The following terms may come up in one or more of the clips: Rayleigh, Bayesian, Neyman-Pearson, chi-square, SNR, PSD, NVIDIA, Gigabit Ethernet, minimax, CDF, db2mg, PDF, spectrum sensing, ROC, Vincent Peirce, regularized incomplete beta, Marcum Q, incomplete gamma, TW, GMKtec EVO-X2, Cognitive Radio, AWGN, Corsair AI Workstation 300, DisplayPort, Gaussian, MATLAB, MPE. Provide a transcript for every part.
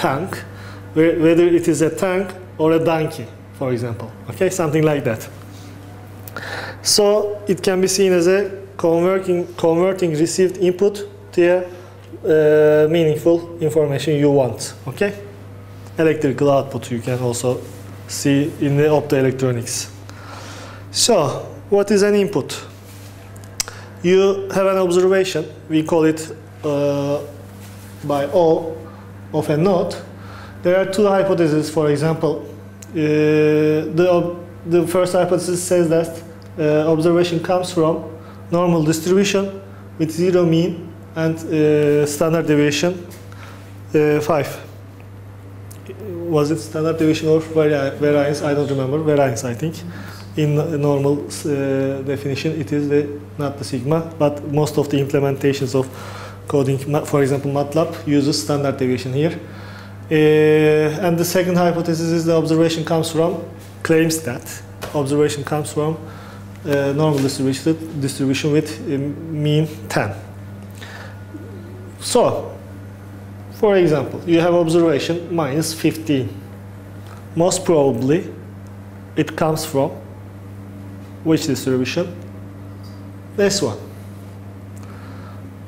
tank, whether it is a tank or a donkey, for example. Okay, something like that. So it can be seen as a converting received input to a meaningful information you want. Okay, electrical output you can also see in the optoelectronics. So what is an input? You have an observation, we call it by O, of a node. There are two hypotheses, for example. The first hypothesis says that observation comes from normal distribution with 0 mean and standard deviation 5. Was it standard deviation or variance? I don't remember. Variance, I think. In normal definition, it is not the sigma, but most of the implementations of coding, for example, MATLAB uses standard deviation here. And the second hypothesis is the observation comes from, claims that observation comes from normal distribution with mean 10. So, for example, you have observation minus 15. Most probably, it comes from which distribution? This one.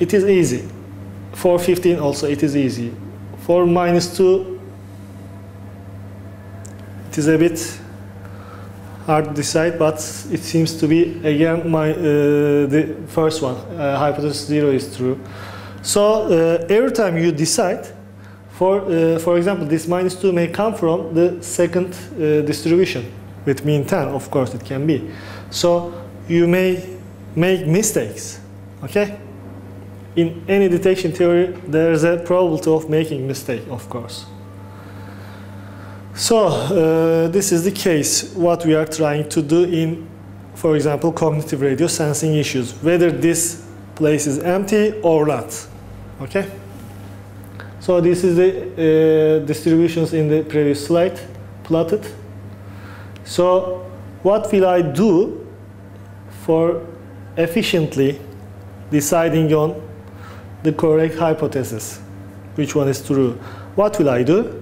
It is easy. For 15 also it is easy. For minus 2, it is a bit hard to decide, but it seems to be again the first one. Hypothesis 0 is true. So every time you decide, for example, this minus 2 may come from the second distribution with mean 10. Of course it can be. So you may make mistakes, okay? In any detection theory, there is a probability of making mistake, of course. So this is the case, what we are trying to do in, for example, cognitive radio sensing issues, whether this place is empty or not, okay? So this is the distributions in the previous slide plotted. So what will I do for efficiently deciding on the correct hypothesis, which one is true? What will I do?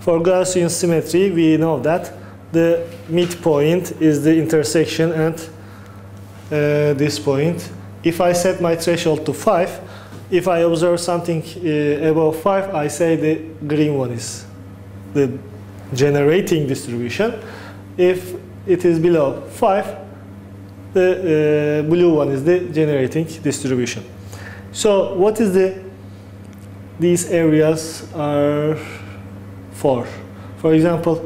For Gaussian symmetry, we know that the midpoint is the intersection and this point. If I set my threshold to 5, if I observe something above 5, I say the green one is the generating distribution. If it is below 5, the blue one is the generating distribution. So what is these areas are for? For example,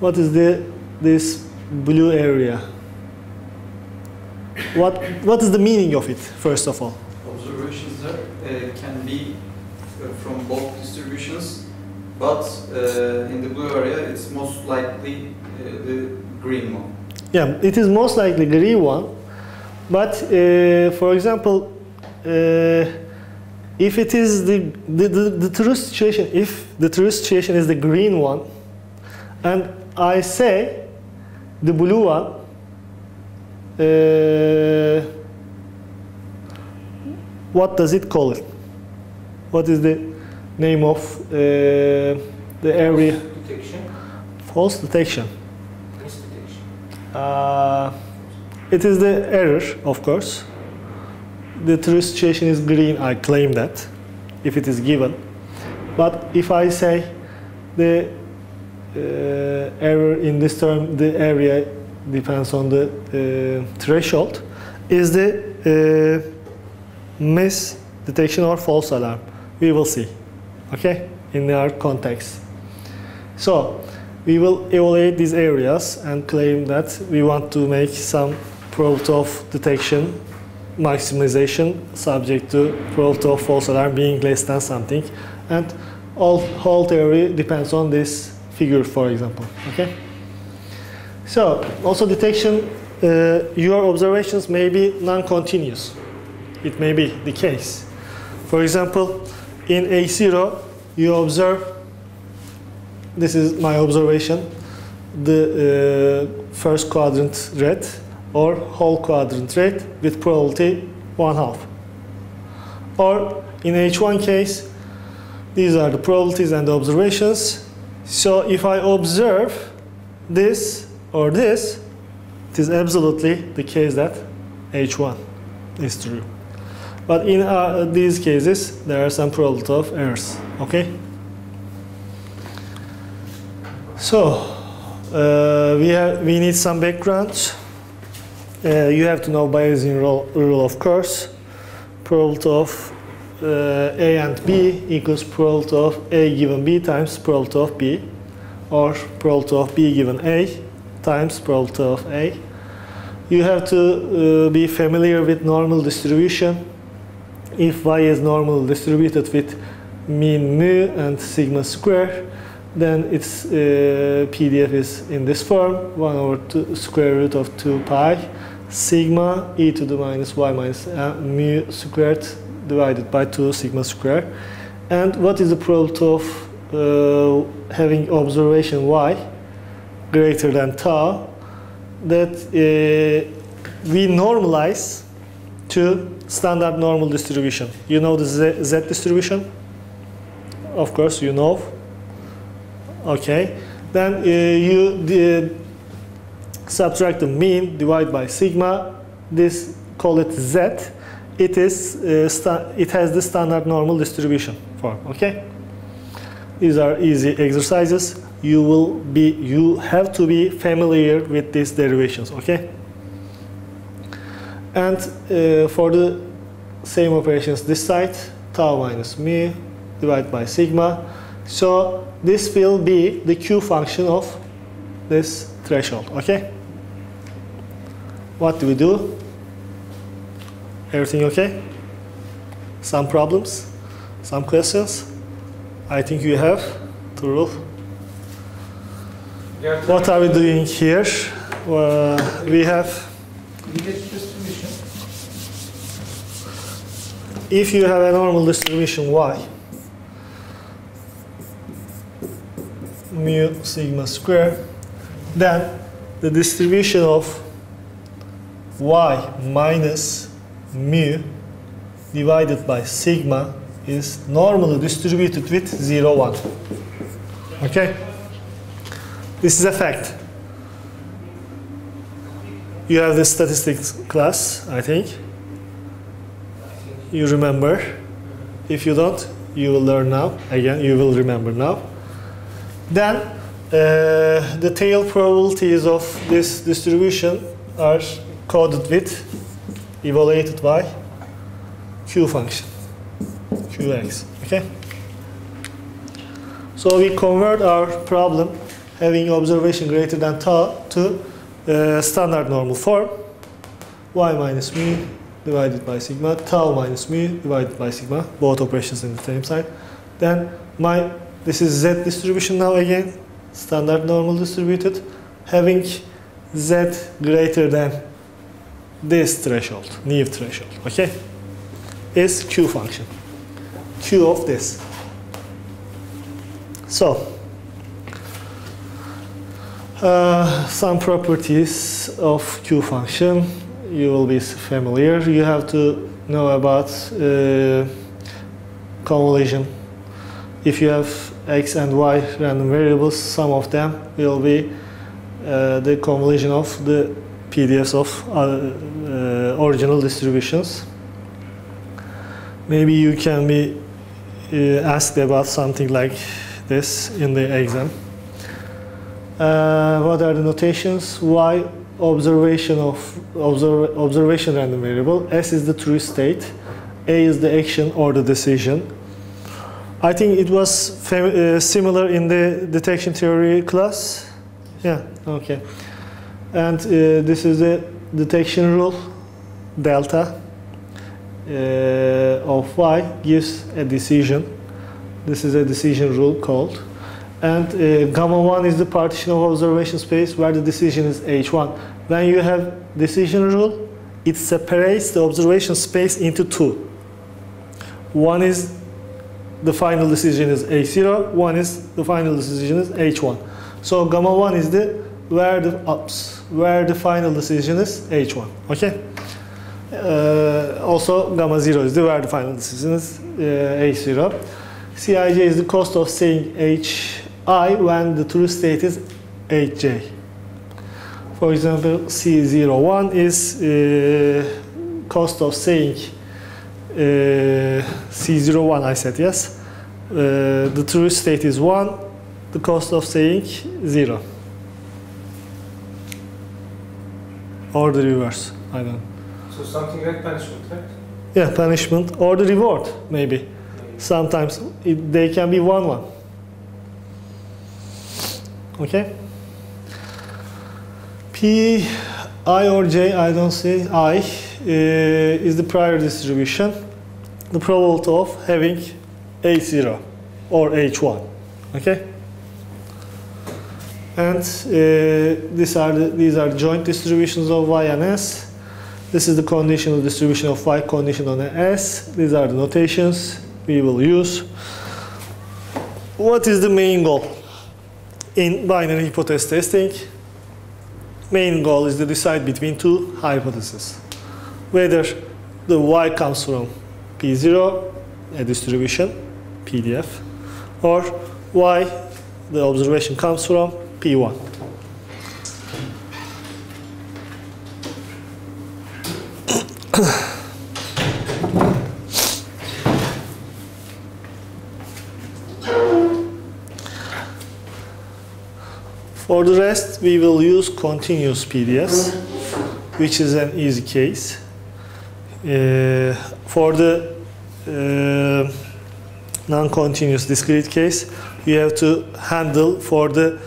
what is this blue area? What is the meaning of it, first of all? Observations there can be from both distributions, but in the blue area it's most likely the green one. Yeah, it is most likely green one, but for example, if it is the true situation, if the true situation is the green one, and I say the blue one, what does it call it? What is the name of the area? False detection. False detection. It is the error, of course. The true situation is green, I claim that, if it is given. But if I say the error in this term, the area depends on the threshold, is the miss detection or false alarm. We will see, okay, in our context. So we will evaluate these areas and claim that we want to make some probability of detection maximization subject to probability of false alarm being less than something, and whole theory depends on this figure, for example. Okay. So also detection, your observations may be non-continuous. It may be the case. For example, in A0 you observe. This is my observation, the first quadrant red or whole quadrant red with probability 1/2. Or in H1 case, These are the probabilities and the observations. So if I observe this or this, it is absolutely the case that H1 is true. But in these cases, there are some probability of errors, okay? So, we need some background. You have to know Bayesian rule, of course. Probability of A and B equals probability of A given B times probability of B, or probability of B given A times probability of A. You have to be familiar with normal distribution. If y is normally distributed with mean mu and sigma square, then its PDF is in this form: 1/2 square root of 2 pi sigma e to the minus y minus mu squared divided by 2 sigma square. And what is the probability of having observation y greater than tau? That we normalize to standard normal distribution. You know the Z distribution? Of course you know. Okay. Then you subtract the mean, divide by sigma. This, call it Z. It is it has the standard normal distribution form. Okay. These are easy exercises. You have to be familiar with these derivations, okay? And for the same operations this side, tau minus mu divided by sigma. So this will be the Q function of this threshold, okay? What do we do? Everything okay? Some problems? Some questions? I think you have to rule. What are we doing here? We have distribution. If you have a normal distribution y, mu sigma square, then the distribution of y minus mu divided by sigma is normally distributed with 0, 1. Okay? This is a fact. You have the statistics class, I think. You remember. If you don't, you will learn now. Again, you will remember now. Then, the tail probabilities of this distribution are coded with, evaluated by Q function, Qx, okay? So we convert our problem having observation greater than tau to standard normal form. Y minus mu divided by sigma, tau minus mu divided by sigma, both operations in the same side. Then this is Z distribution now again, standard normal distributed, having Z greater than this threshold, new threshold, okay? Is Q function, Q of this. So, some properties of Q function you will be familiar. You have to know about convolution. If you have x and y random variables, some of them will be the convolution of the PDFs of original distributions. Maybe you can be asked about something like this in the exam. What are the notations? Y, observation random variable. S is the true state. A is the action or the decision. I think it was similar in the detection theory class. Yeah, okay. And this is the detection rule. Delta of Y gives a decision. This is a decision rule called. And gamma 1 is the partition of observation space where the decision is H1. When you have decision rule, it separates the observation space into two. One is the final decision is A0, one is the final decision is H1. So gamma 1 is where the final decision is H1. Okay. Also gamma 0 is where the final decision is A0. Cij is the cost of saying hi when the true state is hj. For example, C01 is cost of saying C01, I said yes. The true state is 1, the cost of saying 0. Or the reverse, I don't know. So something like punishment, right? Yeah, punishment or the reward, maybe. Sometimes they can be 1-1. Okay? P, I or J, I don't see. I is the prior distribution, the probability of having H0 or H1. Okay? And these are joint distributions of Y and S. This is the conditional distribution of Y conditioned on S. These are the notations we will use. What is the main goal in binary hypothesis testing? Main goal is to decide between two hypotheses. Whether the Y comes from P0, a distribution, PDF, or Y, the observation comes from P1. For the rest, we will use continuous PDFs, which is an easy case. For the non-continuous discrete case, you have to handle for the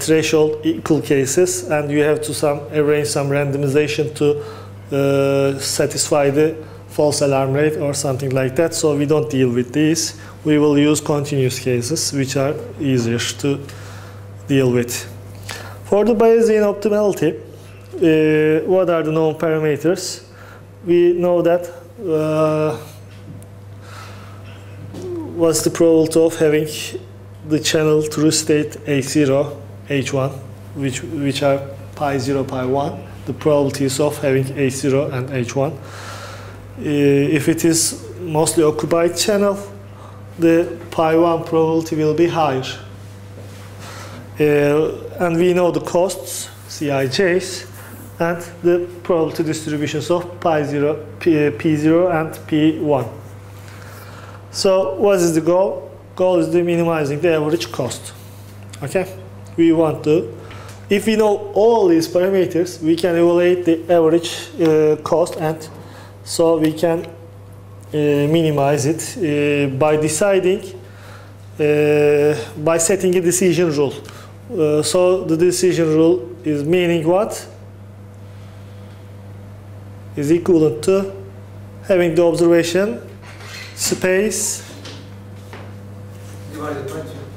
threshold equal cases, and you have to arrange some randomization to satisfy the false alarm rate or something like that. So we don't deal with these. We will use continuous cases, which are easier to deal with. For the Bayesian optimality, what are the known parameters? We know that what's the probability of having the channel true state H0, H1, which are pi0, pi1, the probabilities of having H0 and H1. If it is mostly occupied channel, the pi1 probability will be higher. And we know the costs, Cij's, and the probability distributions of P0 and P1. So what is the goal? Goal is minimizing the average cost. Okay? We want to, if we know all these parameters, we can evaluate the average cost, and so we can minimize it by deciding, by setting a decision rule. So the decision rule is meaning what? Is equivalent to having the observation space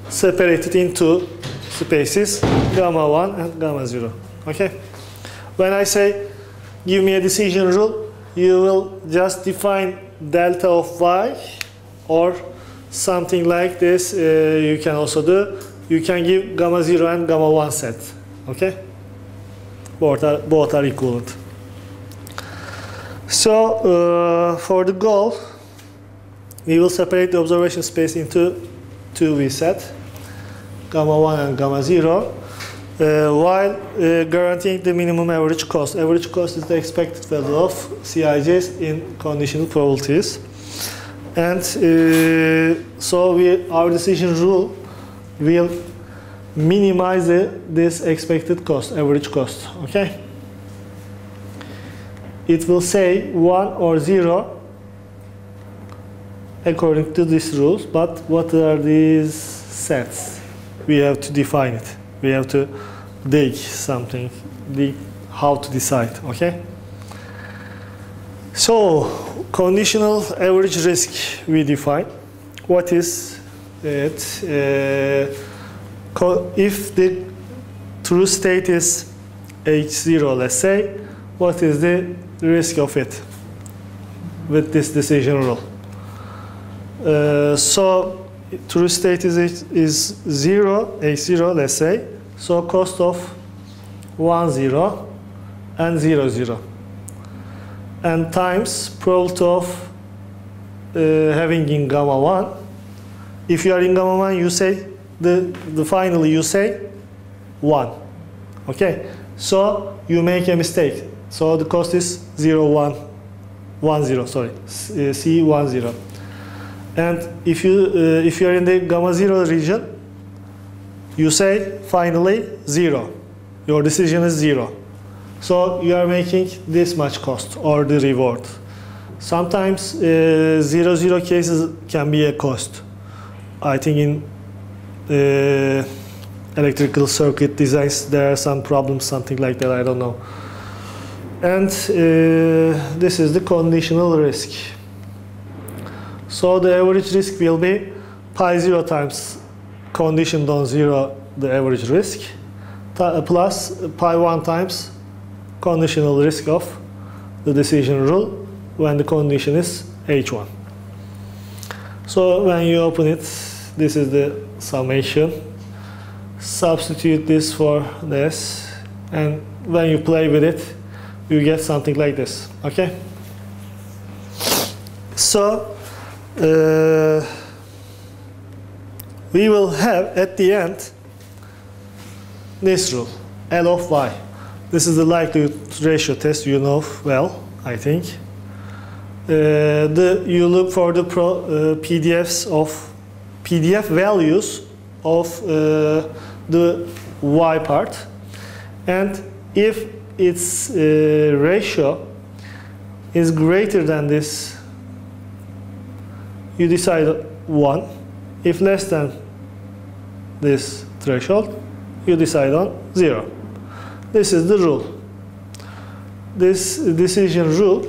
separated into spaces gamma 1 and gamma 0. Okay? When I say give me a decision rule, you will just define delta of y or something like this. You can also do. You can give gamma 0 and gamma 1 set. Okay? Both are equivalent. So for the goal, we will separate the observation space into two we set, gamma 1 and gamma 0, while guaranteeing the minimum average cost. Average cost is the expected value of Cij's in conditional probabilities. And so our decision rule will minimize this expected cost, average cost. Okay? It will say 1 or 0 according to these rules, but what are these sets? We have to define it. We have to dig something, dig how to decide. Okay? So, conditional average risk we define. What is it? If the true state is H0, let's say, what is the risk of it with this decision rule? So true state is 0, H0, let's say. So cost of 1, 0 and 0, 0. And times probability of having in gamma 1 If you are in gamma 1, you say the finally you say 1. Okay, so you make a mistake. So the cost is 0, 1, 1, 0. Sorry, C 1, 0. And if you are in the gamma 0 region, you say finally 0. Your decision is 0. So you are making this much cost or the reward. Sometimes 0, 0 cases can be a cost. I think in electrical circuit designs there are some problems, something like that, I don't know. And this is the conditional risk. So the average risk will be pi 0 times conditioned on 0, the average risk, plus pi 1 times conditional risk of the decision rule when the condition is H1. So when you open it, this is the summation. Substitute this for this, and when you play with it, you get something like this. Okay. So we will have at the end this rule, L of y. This is the likelihood ratio test, you know well, I think. You look for the PDFs of PDF values of the y part, and if its ratio is greater than this, you decide 1. If less than this threshold, you decide on 0. This is the rule. This decision rule,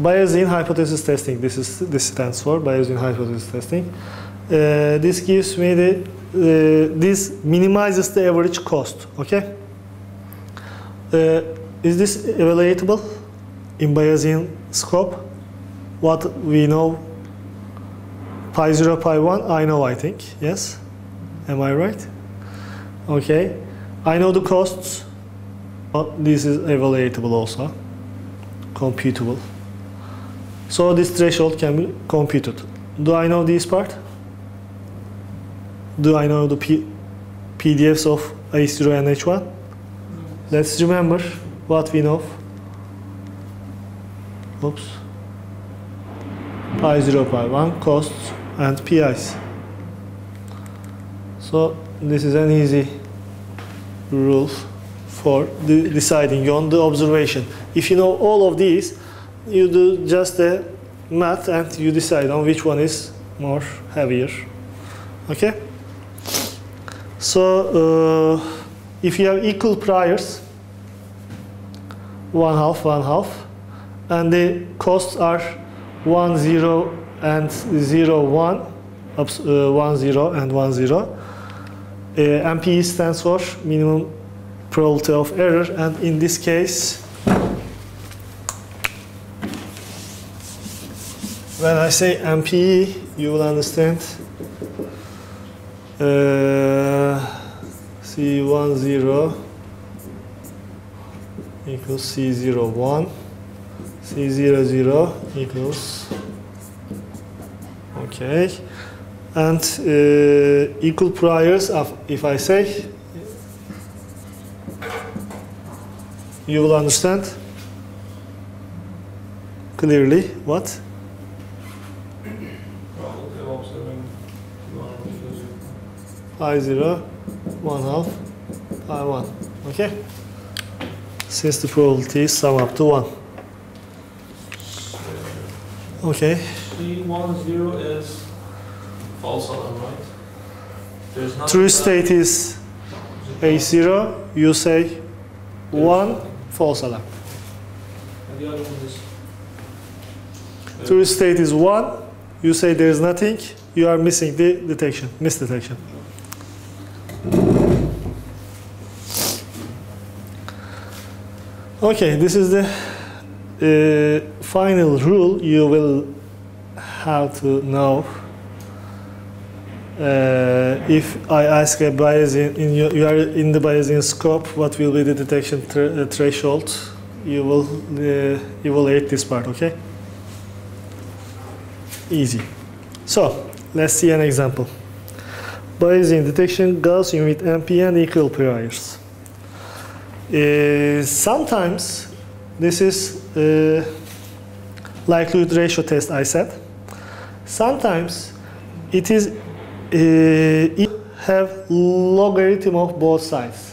Bayesian hypothesis testing. This stands for Bayesian hypothesis testing. This gives me the this minimizes the average cost. Okay. Is this evaluatable in Bayesian scope? What we know, pi 0, pi 1, I know, I think. Yes. Am I right? Okay. I know the costs. But this is evaluatable also, computable. So this threshold can be computed. Do I know this part? Do I know the PDFs of H0 and H1? Let's remember what we know. Oops. Pi 0, pi 1, costs and PIs. So this is an easy rule for deciding on the observation. If you know all of these, you do just the math and you decide on which one is more heavier. Okay? So if you have equal priors, 1/2, 1/2, and the costs are 1, 0 and 0, 1, 0 and 1, 0. MPE stands for minimum probability of error, and in this case, when I say MPE, you will understand C10 equals C01, C00 equals, okay, and equal priors of, if I say, you will understand clearly what? Pi 0, 1/2, pi 1. Okay? Since the probabilities sum up to 1. Okay. C10 is false alarm, right? There's not true state is A0, you say 1, false alarm. And the other one is? True state is 1, you say there is nothing, you are missing the detection, misdetection. Okay, this is the final rule you will have to know. If I ask a Bayesian, you are in the Bayesian scope, what will be the detection threshold? You will evaluate this part, okay? easy. So let's see an example. Bayesian detection, Gaussian with MPE and equal priors. Sometimes this is likelihood ratio test I said. Sometimes it is you have logarithm of both sides.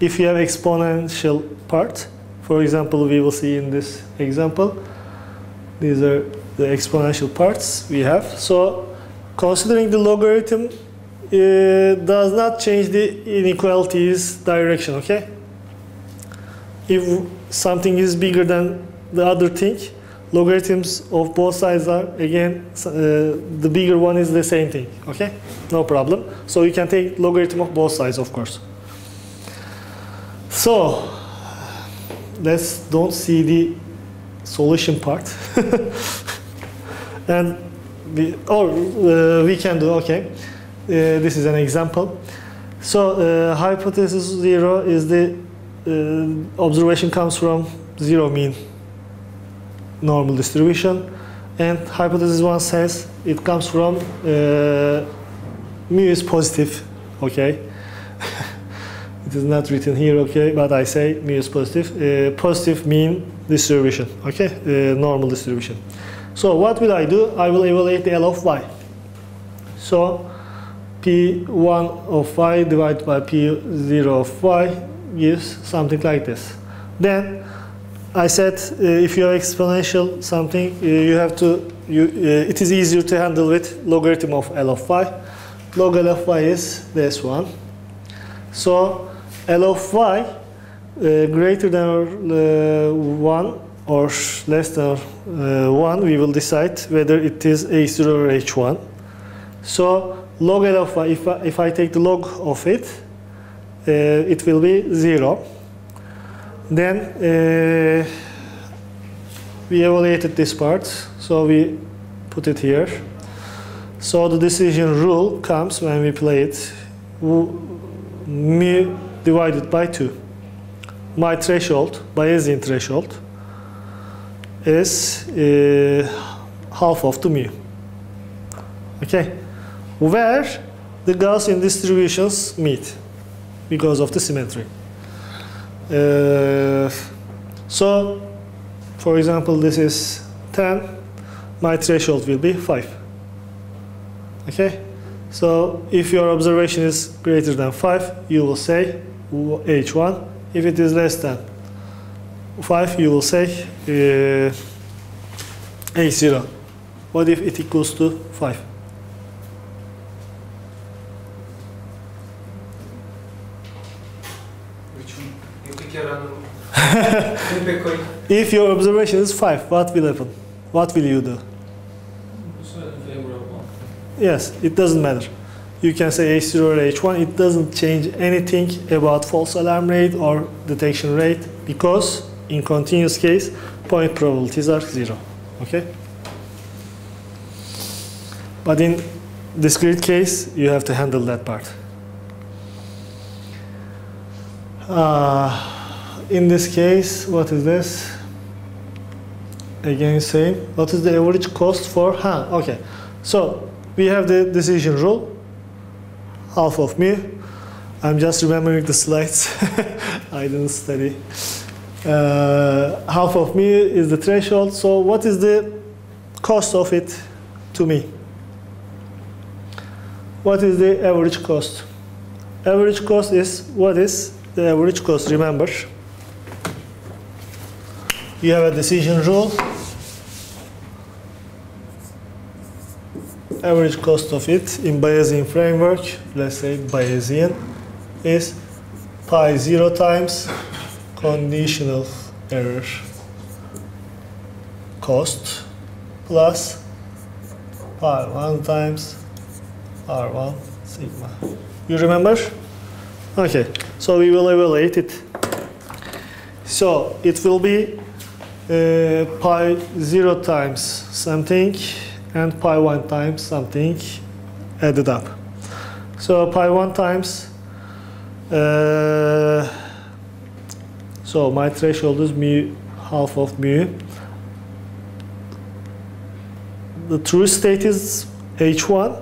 If you have exponential part, for example, we will see in this example, these are the exponential parts we have. So considering the logarithm does not change the inequalities direction, okay? If something is bigger than the other thing, logarithms of both sides are, again, the bigger one is the same thing, okay? No problem. So you can take logarithm of both sides, of course. So let's don't see the solution part. And we can do, okay. This is an example. So hypothesis 0 is the observation comes from 0 mean normal distribution, and hypothesis 1 says it comes from mu is positive, okay. It is not written here, okay, but I say mu is positive, positive mean distribution, okay, normal distribution. So what will I do? I will evaluate the L of y. So P1 of y divided by P0 of y gives something like this. Then I said if you have exponential something, you have to. It is easier to handle with logarithm of L of y. Log L of y is this one. So L of y greater than or 1 or less than 1, we will decide whether it is H0 or H1. So log L of y, if I take the log of it, it will be 0. Then we evaluated this part, so we put it here. So the decision rule comes when we play it. Mu divided by 2. My threshold, Bayesian threshold, is half of the mu. Okay, where the Gaussian distributions meet because of the symmetry. So, for example, this is 10. My threshold will be 5. Okay. So, if your observation is greater than 5, you will say H1. If it is less than 5, you will say H0. What if it equals to 5? Which one? You pick your random. If your observation is 5, what will happen? What will you do? Yes, it doesn't matter. You can say H0 or H1. It doesn't change anything about false alarm rate or detection rate because in continuous case, point probabilities are 0. Okay? But in discrete case, you have to handle that part. In this case, what is this? Again, same. What is the average cost for? Okay. So, we have the decision rule, half of mu. I'm just remembering the slides. I didn't study. Half of mu is the threshold. So what is the cost of it to me? What is the average cost? Average cost is, what is the average cost? Remember, you have a decision rule. Average cost of it in Bayesian framework, let's say Bayesian, is pi 0 times conditional error cost plus pi 1 times r1 sigma. You remember? Okay, so we will evaluate it. So it will be pi 0 times something and pi 1 times something added up. So pi 1 times, so my threshold is mu, half of mu. the true state is H1.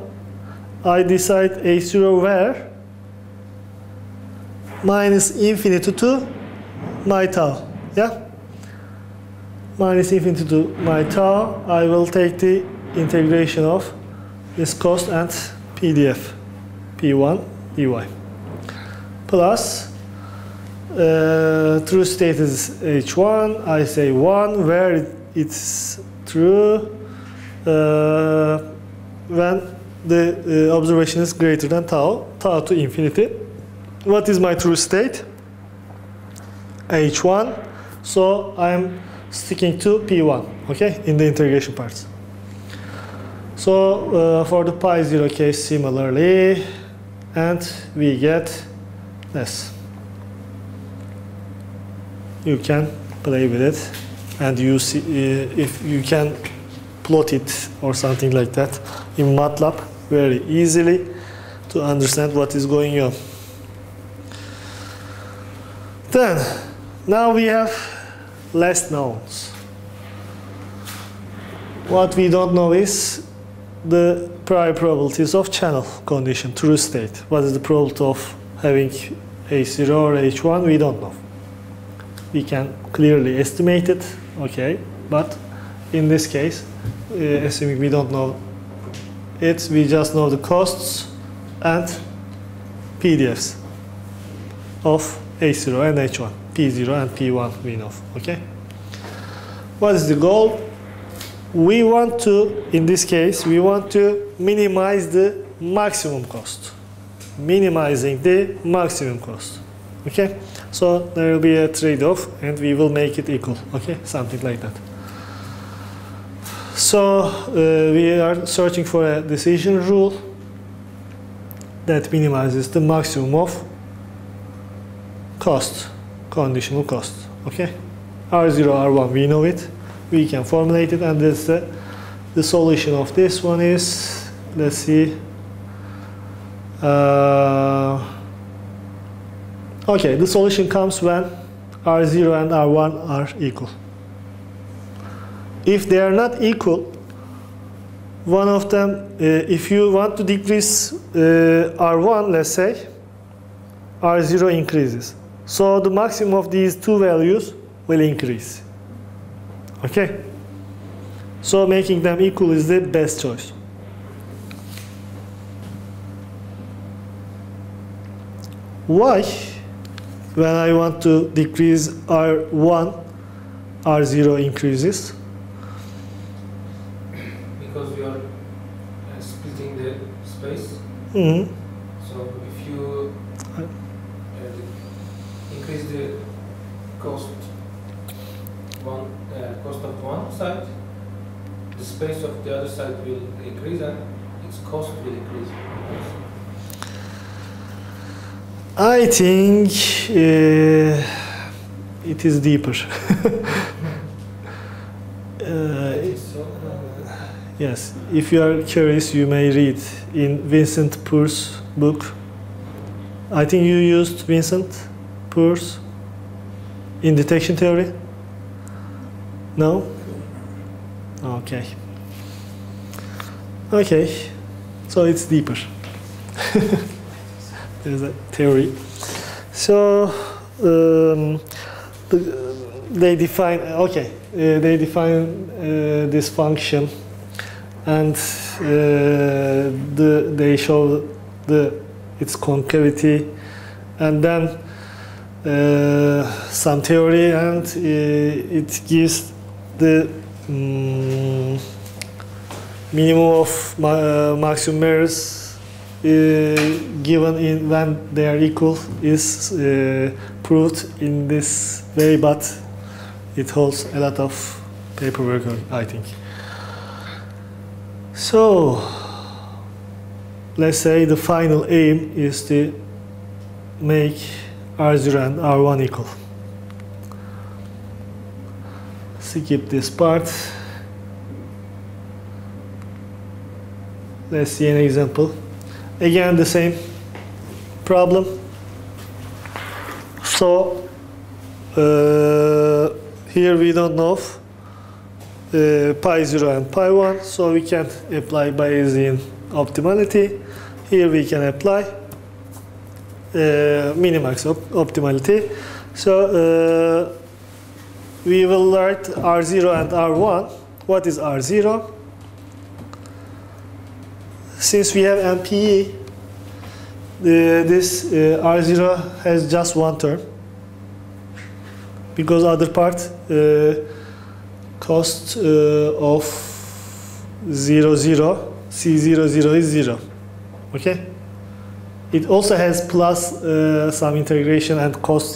I decide H0 where -∞ to my tau. Yeah? -∞ to my tau. I will take the integration of this cost and PDF. P1 dy. Plus true state is H1. I say 1 where it's true when the observation is greater than tau, tau to infinity. What is my true state? H1. So I'm sticking to P1, okay, in the integration parts. So for the pi 0 case similarly, and we get this. You can play with it, and you see if you can plot it or something like that in MATLAB very easily to understand what is going on. Then, now we have less knowns. What we don't know is the prior probabilities of channel condition, true state. What is the probability of having H0 or H1? We don't know. We can clearly estimate it, okay, but in this case, assuming we don't know it, we just know the costs and PDFs of H0 and H1, P0 and P1 we know, okay? What is the goal? We want to, in this case, we want to minimize the maximum cost. Minimizing the maximum cost, okay? So there will be a trade-off and we will make it equal, okay? Something like that. So we are searching for a decision rule that minimizes the maximum of cost, conditional cost, okay? R0, R1, we know it. We can formulate it, and this, the solution of this one is, let's see. Okay, the solution comes when R0 and R1 are equal. If they are not equal, one of them, if you want to decrease R1, let's say, R0 increases. So the maximum of these two values will increase. Okay? So making them equal is the best choice. Why? When I want to decrease R1, R0 increases. Because you are splitting the space. Mm-hmm. So if you increase the cost cost of one side, the space of the other side will increase and its cost will increase. I think it is deeper. Yes, if you are curious, you may read in Vincent Peirce's book. I think you used Vincent Peirce in detection theory? No? Okay. Okay, so it's deeper. There's a theory. So, they define, okay, they define this function. And they show its concavity, and then some theory, and it gives the minimum of maximum errors given in when they are equal is proved in this way, but it holds a lot of paperwork, I think. So, let's say the final aim is to make R0 and R1 equal. Skip this part. Let's see an example. Again, the same problem. So, here we don't know pi0 and pi1, so we can apply Bayesian optimality. Here we can apply minimax optimality. So we will write R0 and R1. What is R0? Since we have MPE, this R0 has just one term, because other part cost of 0, 0, C0, 0 is 0, okay? It also has plus some integration and cost,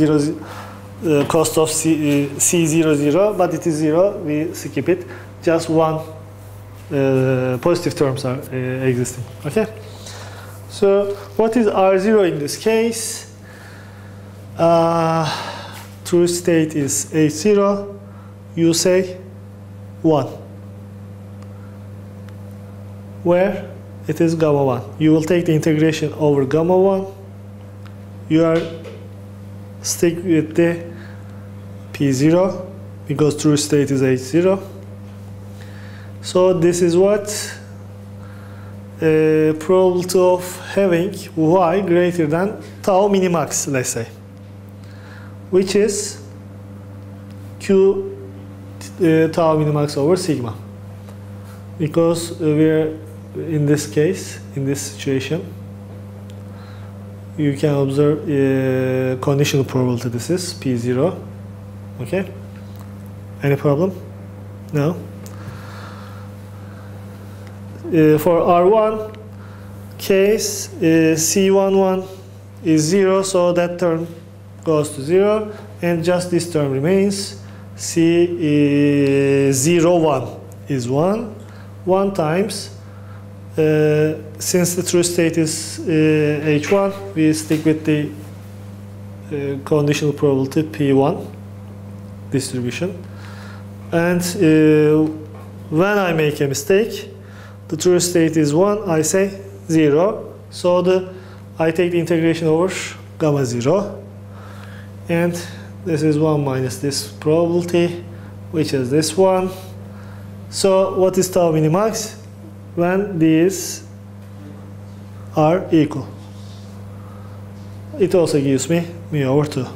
cost of C0, 0, but it is 0, we skip it. Just one positive terms are existing, okay? So what is R0 in this case? True state is H0, you say 1, where it is gamma 1. You will take the integration over gamma 1. You are stick with the P0 because true state is H0. So this is what probability of having y greater than tau minimax, let's say, which is q tau minimax over sigma, because we're in this case, in this situation, you can observe conditional probability. This is P0, okay? Any problem? No. For R1 case, C11 is 0, so that term goes to 0, and just this term remains. C01 is 1. 1 times, since the true state is H1, we stick with the conditional probability P1 distribution. And when I make a mistake, the true state is 1, I say 0. So I take the integration over gamma 0. And this is 1 minus this probability, which is this one. So what is tau minimax? When these are equal. It also gives me mu over 2.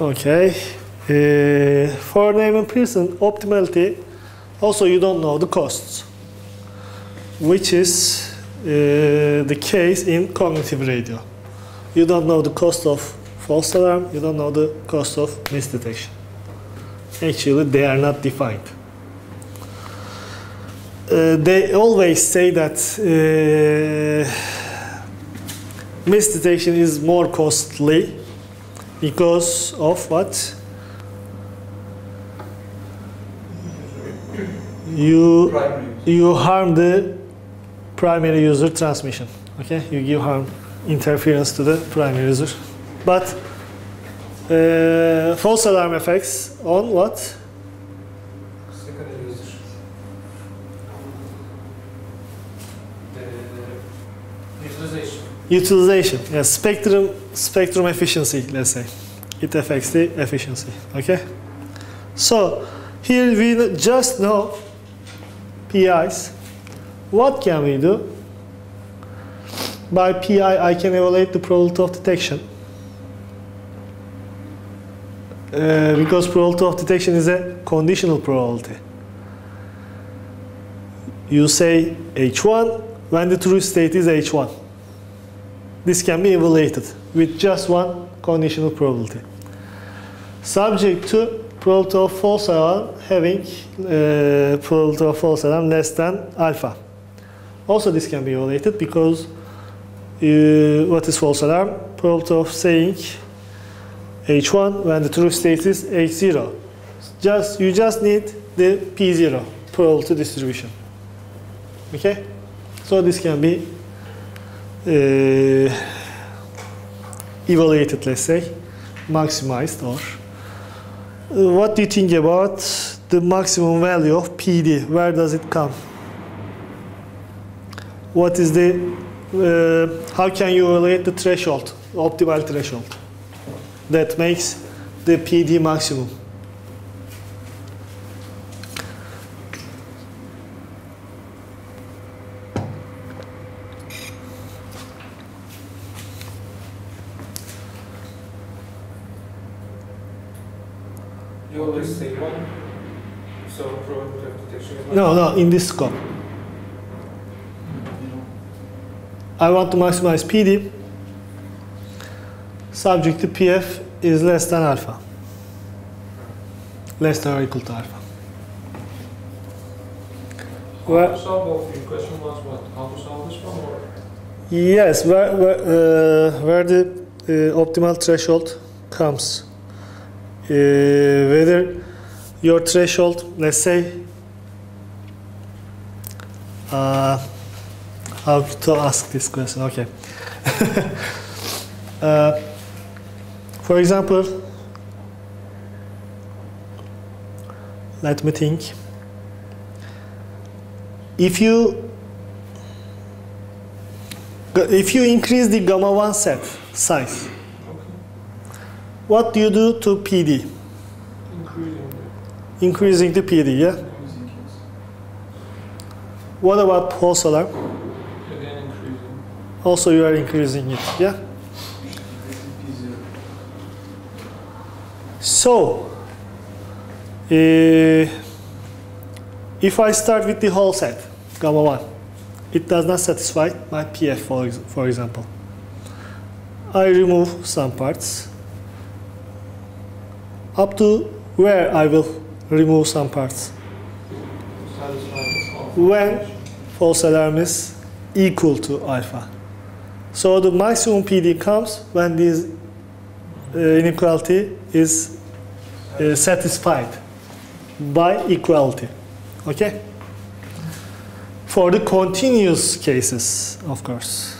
Okay. For Neyman-Pearson optimality, also you don't know the costs, which is the case in cognitive radio. You don't know the cost of false alarm, you don't know the cost of misdetection. Actually, they are not defined. They always say that misdetection is more costly because of what? You harm the primary user transmission, okay? You give harm interference to the primary user. But false alarm effects on what? Secondary user. Utilization. Utilization, yes. Spectrum efficiency, let's say. It affects the efficiency, okay? So here we just know PIs. What can we do? By PI, I can evaluate the probability of detection. Because probability of detection is a conditional probability. You say H1 when the true state is H1. This can be evaluated with just one conditional probability. Subject to probability of false alarm having probability of false alarm less than alpha. Also this can be evaluated because what is false alarm? Probability of saying H1 when the true state is H0. You just need the P0 probability distribution. Okay? So this can be evaluated, let's say, maximized. Or what do you think about the maximum value of PD? Where does it come? What is the, how can you evaluate the threshold, optimal threshold? that makes the PD maximum. You always say one, so probability of detection is one. No, no, in this scope. I want to maximize PD subject to PF is less than alpha. Less than or equal to alpha. How to solve both? Your question was what? How to solve this one? Or? Yes, where the optimal threshold comes. Whether your threshold, let's say, how to ask this question, okay. For example, let me think. If you increase the gamma 1 set size, what do you do to PD? Increasing the PD, yeah? What about pulse alarm? Again, increasing. Also you are increasing it, yeah? So, if I start with the whole set, gamma 1, it does not satisfy my PF, for example. I remove some parts. Up to where I will remove some parts? When false alarm is equal to alpha. So the maximum PD comes when this inequality is satisfied by equality. Okay? For the continuous cases, of course.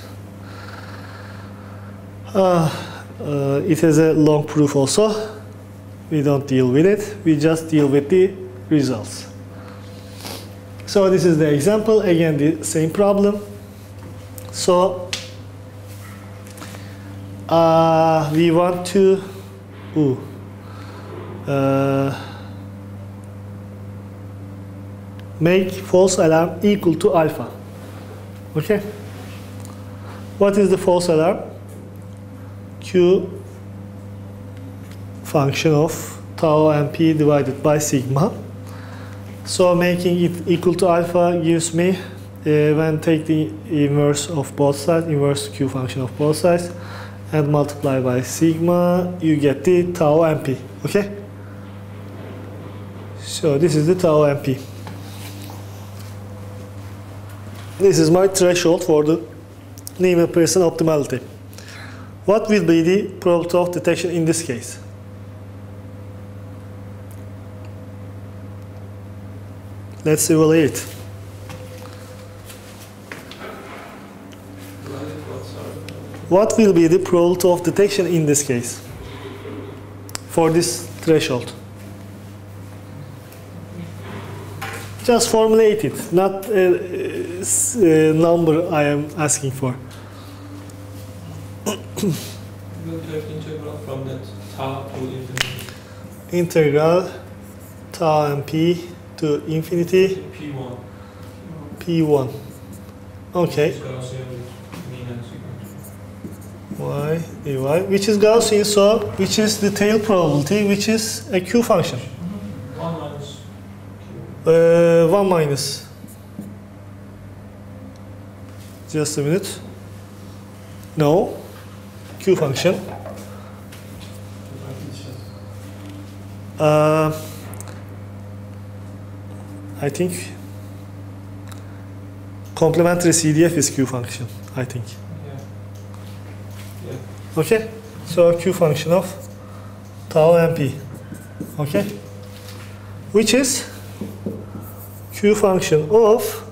It has a long proof also. We don't deal with it, we just deal with the results. So this is the example, again the same problem. So we want to make false alarm equal to alpha. Okay? What is the false alarm? Q function of tau mp divided by sigma. So making it equal to alpha gives me, when take the inverse of both sides, inverse q function of both sides, and multiply by sigma, you get the tau mp, okay? So this is the tau mp. This is my threshold for the Neyman-Pearson optimality. What will be the probability of detection in this case? Let's evaluate. What will be the probability of detection in this case? For this threshold. Just formulate it, not a number I am asking for. We'll take integral from that tau to infinity. Integral tau and p to infinity P1. P1. Okay. Y dy, which is Gaussian, so which is the tail probability, which is a Q function. 1 minus Q. 1 minus. Just a minute. No. Q function. I think complementary CDF is Q function, I think. Yeah. Yeah. Okay, so Q function of tau mp, okay? Which is Q function of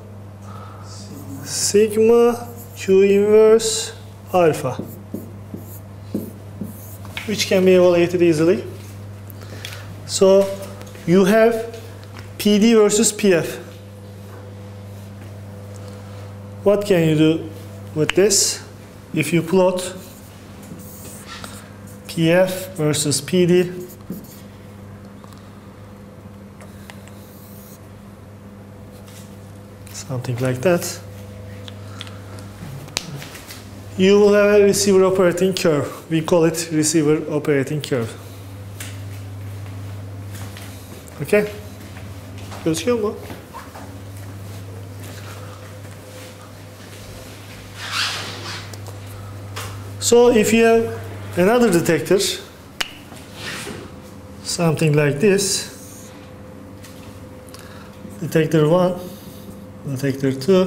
sigma Q inverse alpha, which can be evaluated easily. So you have PD versus PF. What can you do with this? If you plot PF versus PD. Something like that. You will have a receiver operating curve. We call it receiver operating curve. Okay. Gözüküyor mu? So if you have another detector, something like this, detector 1, detector 2,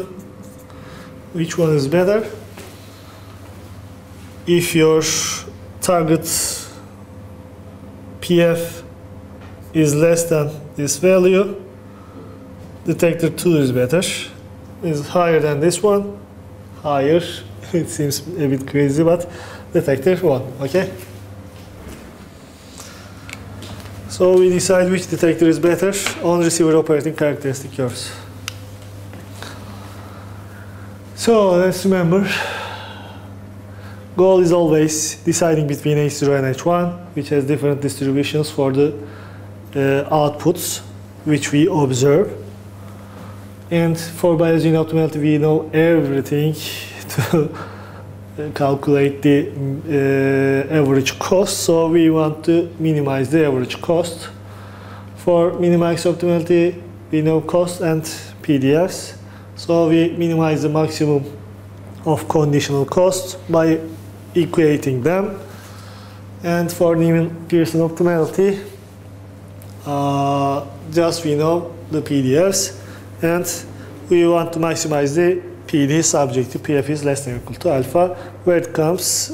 which one is better? If your target PF is less than this value, detector 2 is better. Is higher than this one, higher. It seems a bit crazy, but detector 1, okay? So we decide which detector is better on receiver operating characteristic curves. So let's remember, goal is always deciding between H0 and H1, which has different distributions for the outputs which we observe. And for Bayesian optimality, we know everything to calculate the average cost, so we want to minimize the average cost. For minimax optimality, we know cost and PDFs, so we minimize the maximum of conditional costs by equating them. And for Neyman-Pearson optimality, just we know the PDFs, and we want to maximize the PD subject to PF is less than or equal to alpha, where it comes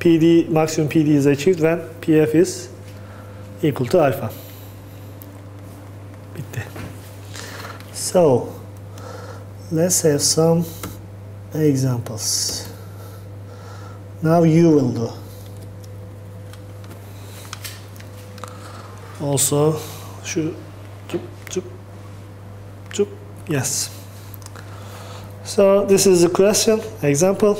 PD, maximum PD is achieved when PF is equal to alpha. Bitti. So let's have some examples. Now you will do. Also, şu, yes. So this is the question example.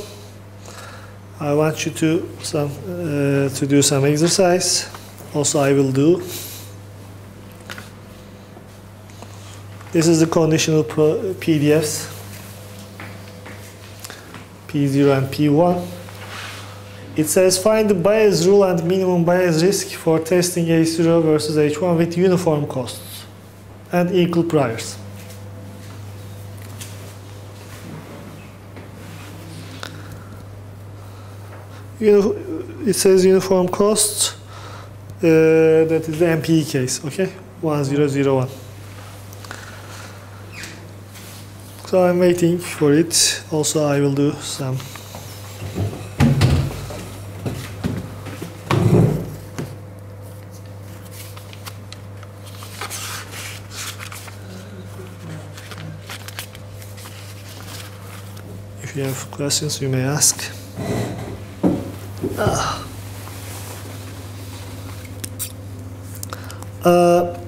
I want you to do some exercise. Also, I will do. This is the conditional PDFs, P0 and P1. It says find the bias rule and minimum bias risk for testing H0 versus H1 with uniform costs and equal priors. It says uniform costs, that is the MPE case, okay? 1001. So I'm waiting for it. Also, I will do some. If you have questions, you may ask.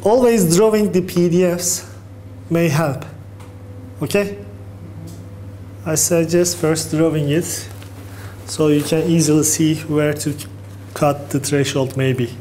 Always drawing the PDFs may help. Okay? I suggest first drawing it so you can easily see where to cut the threshold maybe.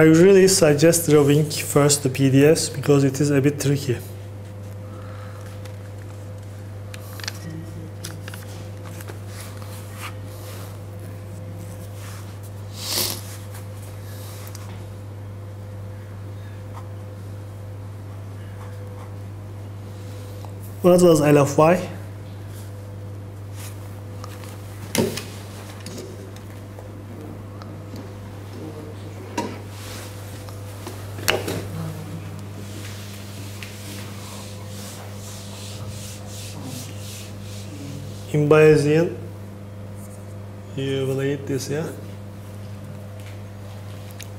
I really suggest drawing first the PDFs because it is a bit tricky. what was L of y? In Bayesian, you will eat this, yeah?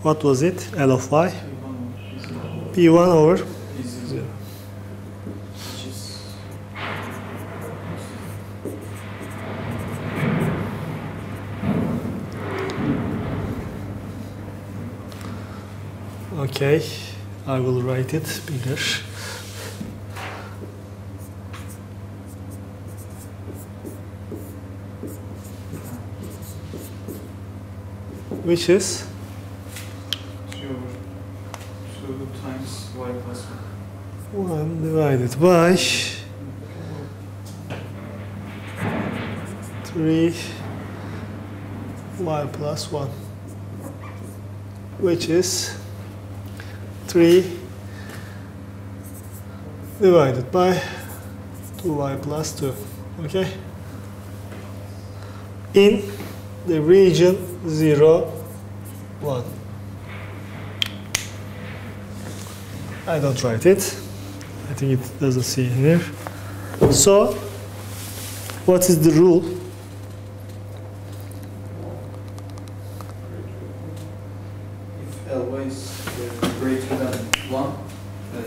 What was it? L of y? P1 over? P0. Okay, I will write it bigger. Which is 2 times y plus 1 divided by 3y plus 1, which is 3 divided by 2y plus 2, okay? In the region 0, 1. I don't write it. I think it doesn't see here. So, what is the rule? If L is greater than 1,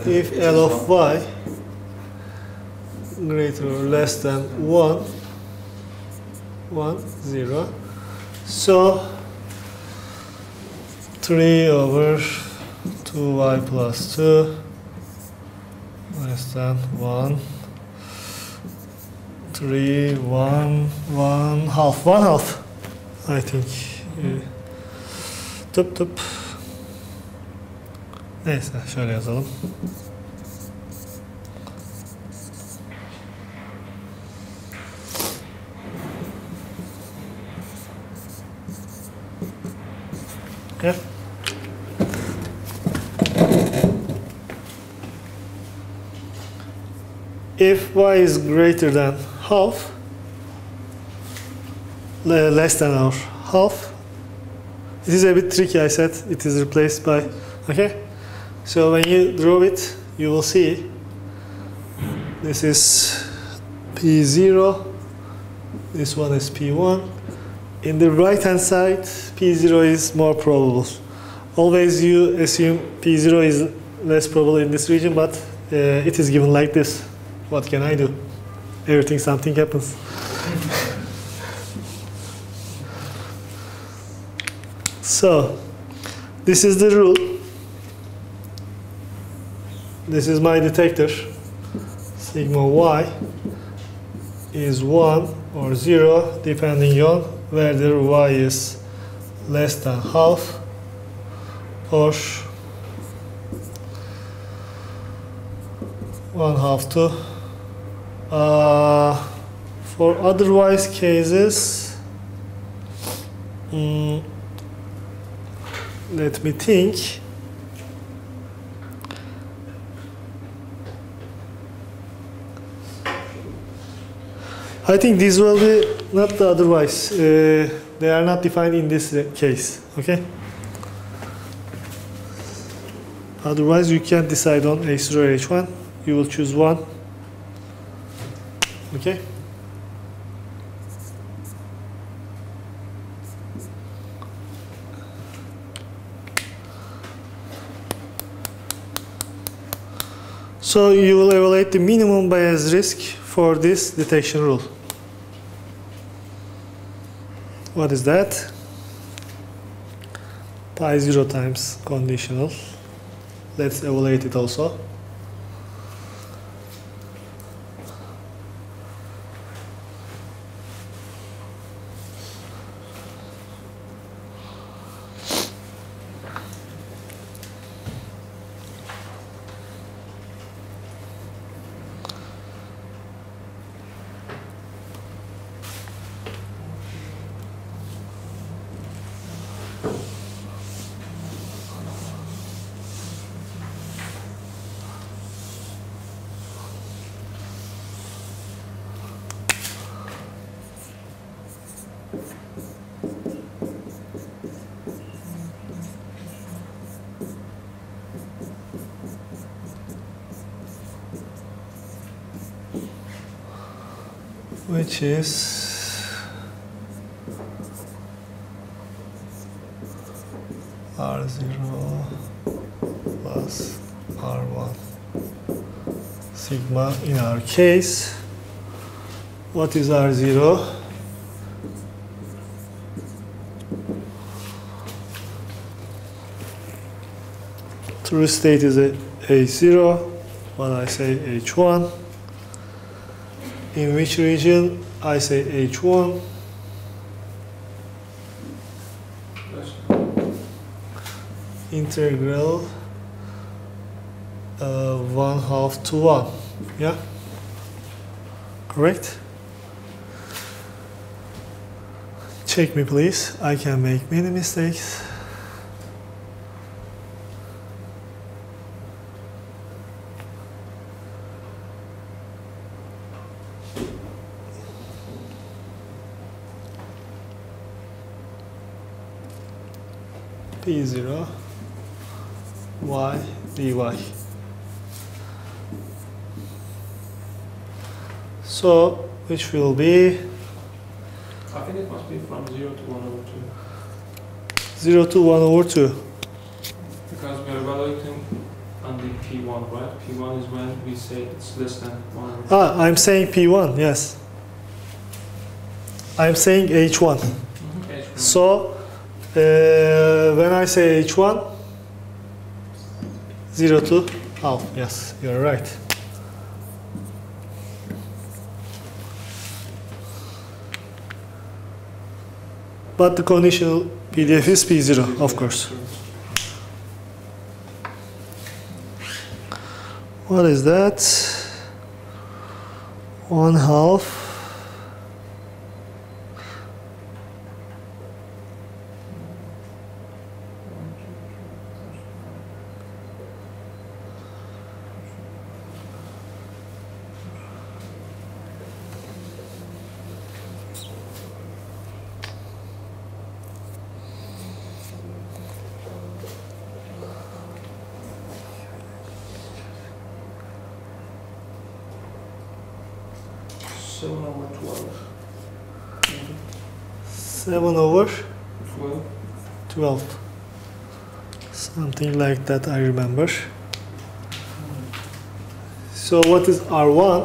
if L of y greater or less than 1, 0. So 3 over 2y plus 2 less than 1, 3, 1, 1 half, 1 half, I think. Neyse, şöyle yazalım. Yeah. If y is greater than half, less than or half, this is a bit tricky, I said it is replaced by, okay? So when you draw it, you will see this is P0, this one is P1. In the right-hand side, P0 is more probable. Always you assume P0 is less probable in this region, but it is given like this. What can I do? Everything, something happens. So, this is the rule. This is my detector. Sigma y is 1 or 0, depending on whether y is less than half or 1/2 to for otherwise cases, let me think. I think these will be not the otherwise. They are not defined in this case, okay? Otherwise, you can't decide on H0 or H1. You will choose one, okay? So you will evaluate the minimum bias risk for this detection rule. What is that? Pi 0 times conditional. Let's evaluate it also. which is R0 plus R1 sigma in our case. What is R0? True state is A0, when I say H1. In which region I say H1? Integral 1/2 to 1. Yeah? Correct? Check me please. I can make many mistakes. P0 y dy. So, which will be? I think it must be from 0 to 1 over 2. 0 to 1 over 2. Because we are evaluating on the P1, right? P1 is when we say it's less than 1 over 2. Ah, I'm saying P1, yes. I'm saying H1. Mm-hmm. H1. So, when I say H1, 0 to, oh, yes, you're right. But the conditional PDF is P0, of course. What is that? 1/2. Something like that, I remember. So what is R1?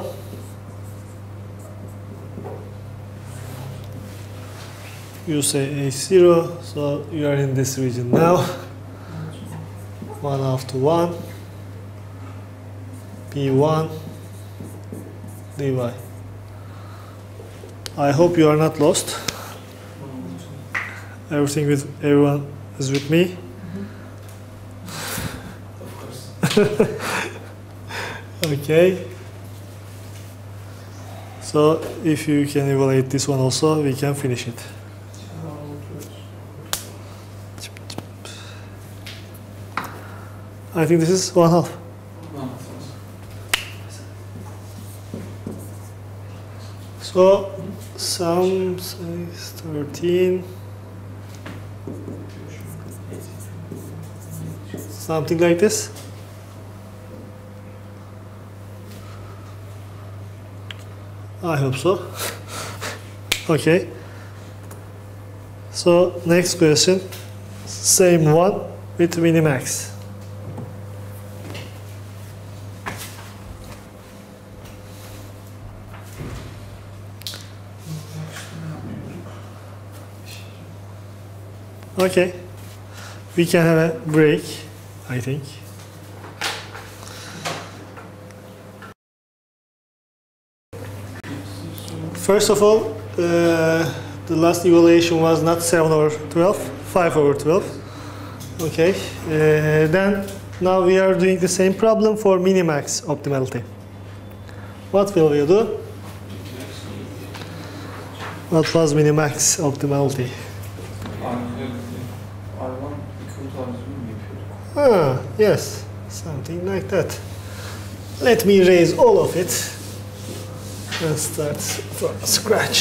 You say A0, so you are in this region now. 1/2 to 1. P1 dy. I hope you are not lost. Everything with everyone is with me. Okay. So if you can evaluate this one also, we can finish it. I think this is 1/2. So some 13. Something like this. I hope so. Okay. So next question, same one with minimax. Okay. We can have a break, I think. First of all, the last evaluation was not 7 over 12, 5 over 12. Okay, then now we are doing the same problem for minimax optimality. What will we do? What was minimax optimality? Ah, yes, something like that. Let me erase all of it. Let's start from scratch.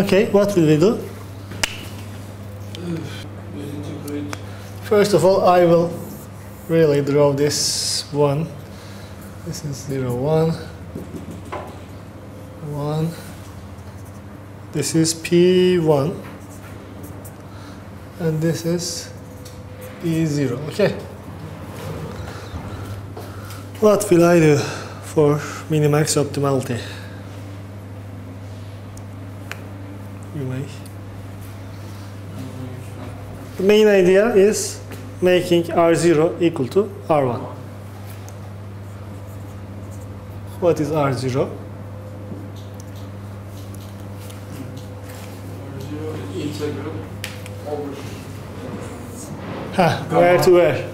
Okay, what will we do? First of all, I will Rayleigh draw this one. This is 0, 1, 1. This is P1, and this is E0. Okay. What will I do for minimax optimality? You may. The main idea is making R0 equal to R1. What is R0? R0 is integral over where to where?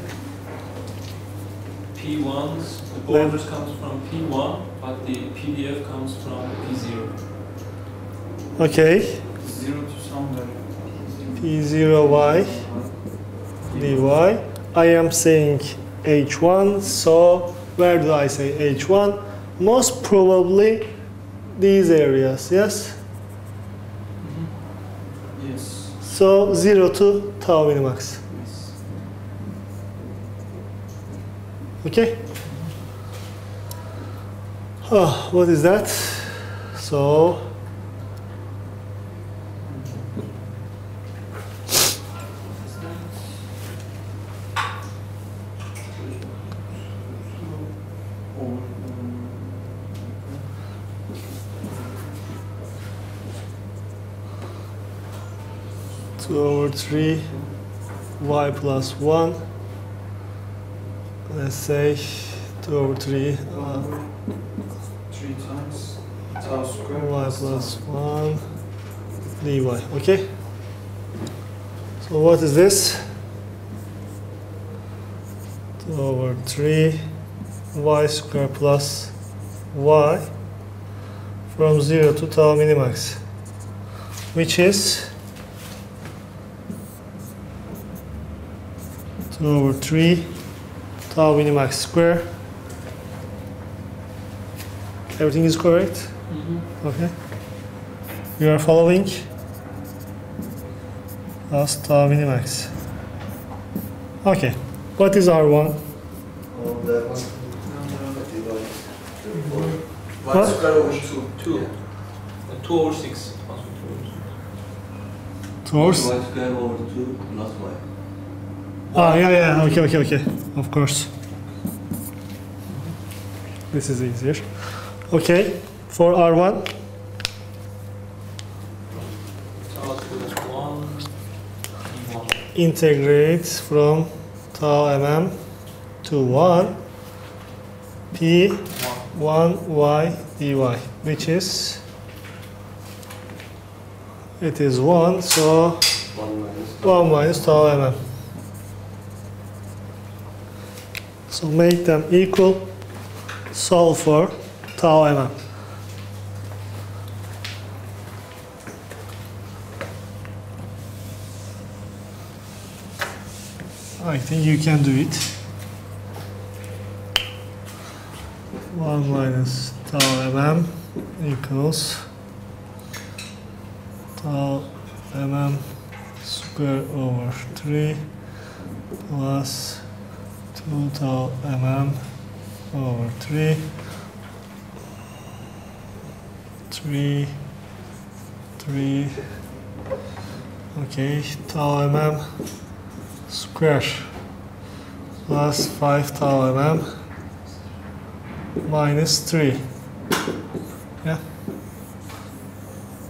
P1's, the borders comes from P1, but the PDF comes from P0. Okay. 0 to somewhere. P0y dy. I am saying H1, so where do I say H1? Most probably these areas, yes? Mm-hmm. Yes. So 0 to tau minimax. Okay. Oh, what is that? So (2/3) y + 1. Let's say 2/3 3 times tau square y + 1 dy. Okay, so what is this? 2/3 y square plus y from 0 to tau minimax, which is 2/3 tau minimax square. Everything is correct? Mm-hmm. Okay. You are following? Plus tau minimax. Okay. What is R1? One square over 2. 2. Yeah. 2/6. 2/6? 1 square over 2 plus y. Ah, yeah, okay, of course. This is easier. Okay, for R1? Tau plus 1, E1. Integrate from tau mm to 1, P1y dy, which is, it is 1, so 1 minus tau mm. So make them equal, solve for tau mm. I think you can do it. 1 minus tau mm equals tau mm square over 3 plus 2 tau mm over 3, okay, tau mm square plus 5 tau mm minus 3. Yeah.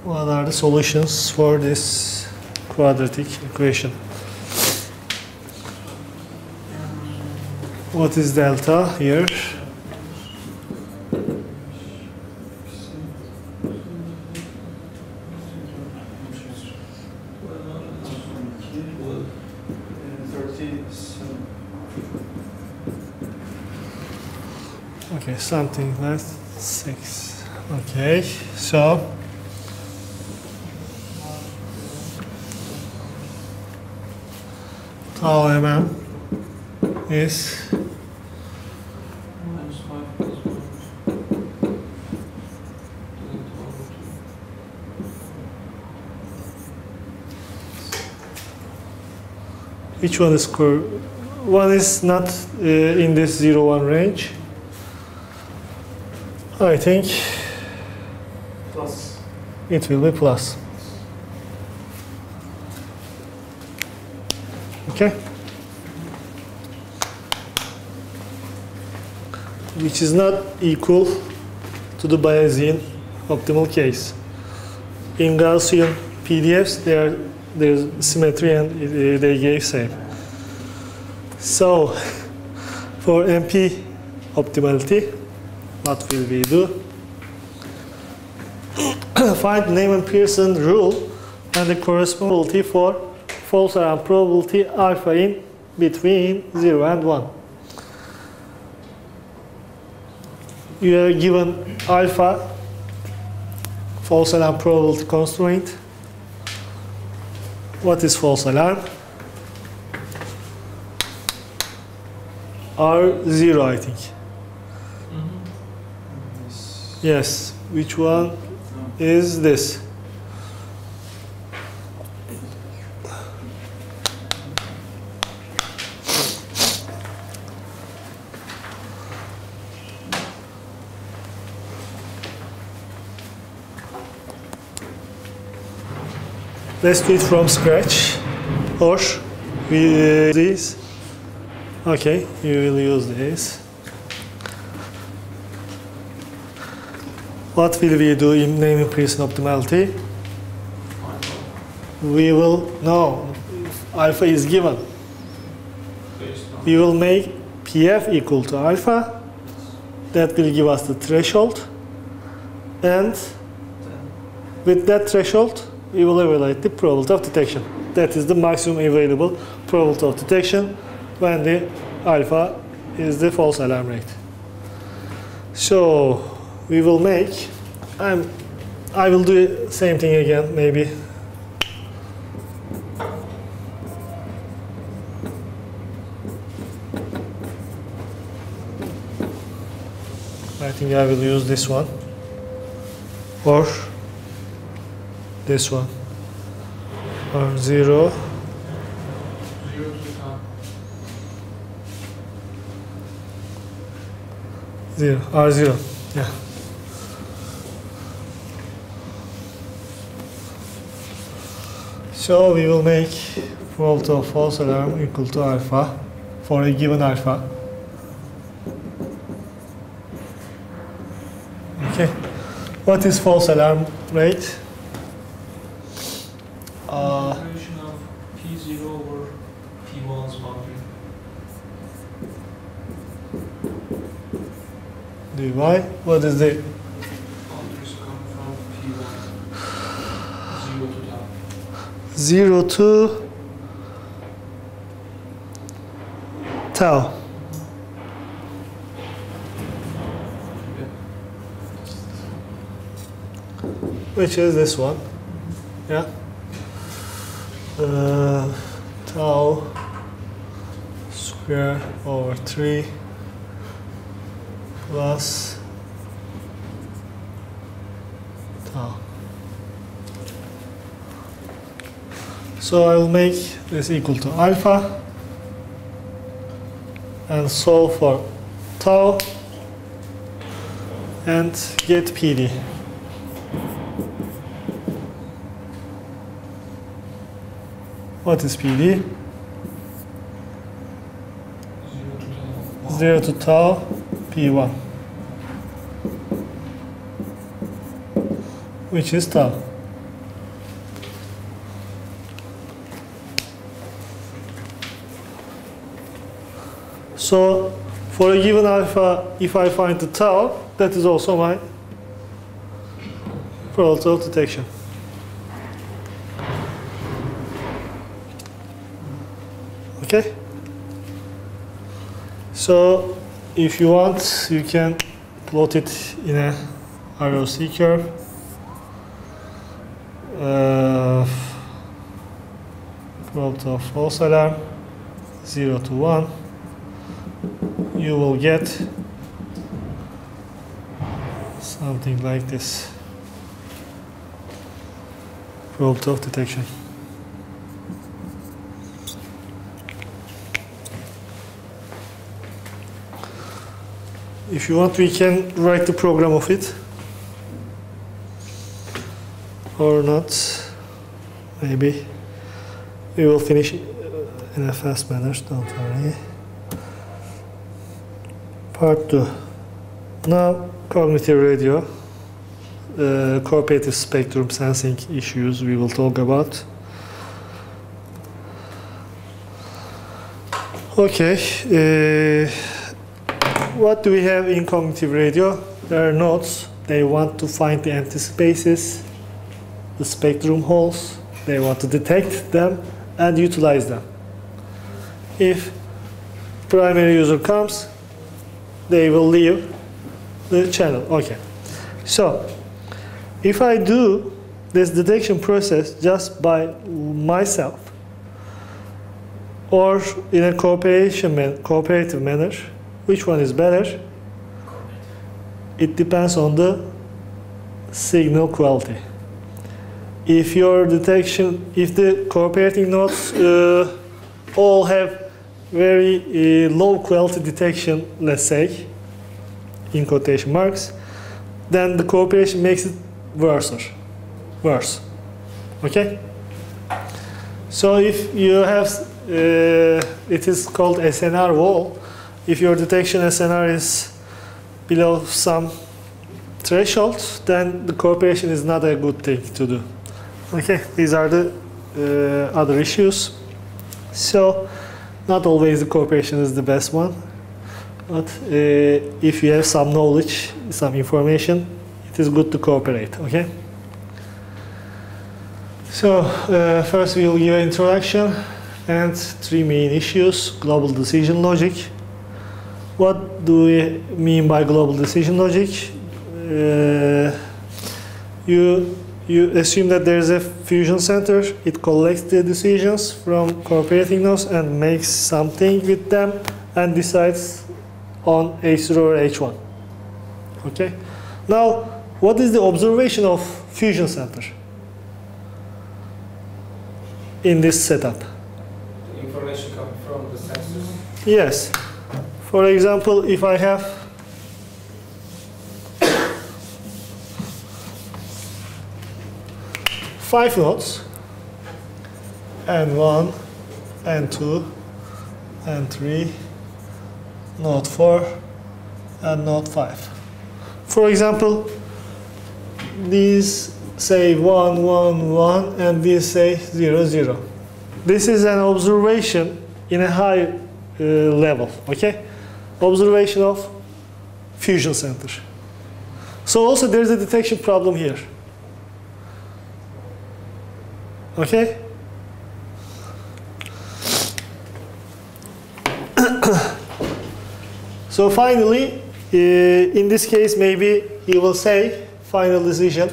What are the solutions for this quadratic equation? What is delta here? Okay, something like 6. Okay, so tau mm is which one is one is not in this 0-1 range. I think plus. It will be plus. Okay. Which is not equal to the Bayesian optimal case. In Gaussian PDFs, there's symmetry and they gave same. So, for MP optimality, what will we do? Find Neyman-Pearson rule and the corresponding for false alarm probability alpha in between 0 and 1. You are given alpha, false alarm probability constraint. What is false alarm? R0, I think. Mm-hmm. Yes. Which one is this? Let's do it from scratch, or we this. Okay, you will use this. What will we do in Neyman-Pearson optimality? We will know alpha is given. We will make PF equal to alpha. That will give us the threshold, and with that threshold, we will evaluate the probability of detection. That is the maximum available probability of detection when the alpha is the false alarm rate. So we will make, I will do the same thing again, maybe. I think I will use this one. Or this one, R0. R0, yeah. So we will make fault of false alarm equal to alpha for a given alpha. Okay. What is false alarm rate? Integration of P0 over P1's boundary. Dy. What is the boundaries come from P1? 0 to tau. Which is this one. Yeah. Tau square over 3 plus tau. So I will make this equal to alpha and solve for tau and get PD. What is PD? 0 to tau P1, which is tau. So for a given alpha, if I find the tau, that is also my probability of detection. Okay. So if you want, you can plot it in a ROC curve. Probability of false alarm 0 to 1. You will get something like this. Probability of detection. If you want, we can write the program of it. Or not. Maybe. We will finish in a fast manner, don't worry. Part 2. Now, cognitive radio, cooperative spectrum sensing issues we will talk about. Okay, what do we have in cognitive radio? There are nodes. They want to find the empty spaces, the spectrum holes. They want to detect them and utilize them. If primary user comes, they will leave the channel. Okay. So, if I do this detection process just by myself or in a cooperative manner, which one is better? It depends on the signal quality. If your detection, if the cooperating nodes all have very low quality detection, let's say, in quotation marks, then the cooperation makes it worse. Okay? So if you have, it is called SNR wall, if your detection SNR is below some threshold, then the cooperation is not a good thing to do. Okay, these are the other issues. So, not always the cooperation is the best one, but if you have some knowledge, some information, it is good to cooperate, okay? So, first we will give an introduction and three main issues. Global decision logic. What do we mean by global decision logic? You assume that there is a fusion center. It collects the decisions from cooperating nodes and makes something with them and decides on H0 or H1. Okay? Now, what is the observation of fusion center in this setup? The information comes from the sensors? Yes. For example, if I have five nodes, and one, and two, and three, node 4, and node 5. For example, these say 1, 1, 1, and these say 0, 0. This is an observation in a high level, okay? Observation of fusion center. So also there's a detection problem here. Okay? So finally, in this case, maybe he will say final decision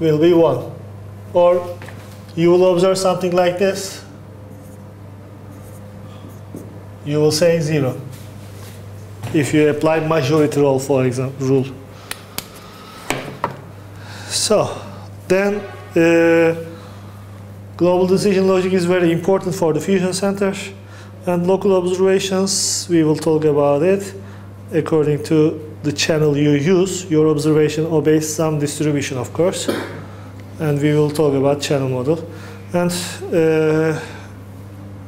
will be 1. Or you will observe something like this. You will say 0. If you apply majority rule, for example, So, then global decision logic is very important for the fusion center, and local observations, we will talk about it. According to the channel you use, your observation obeys some distribution, of course, and we will talk about channel model. And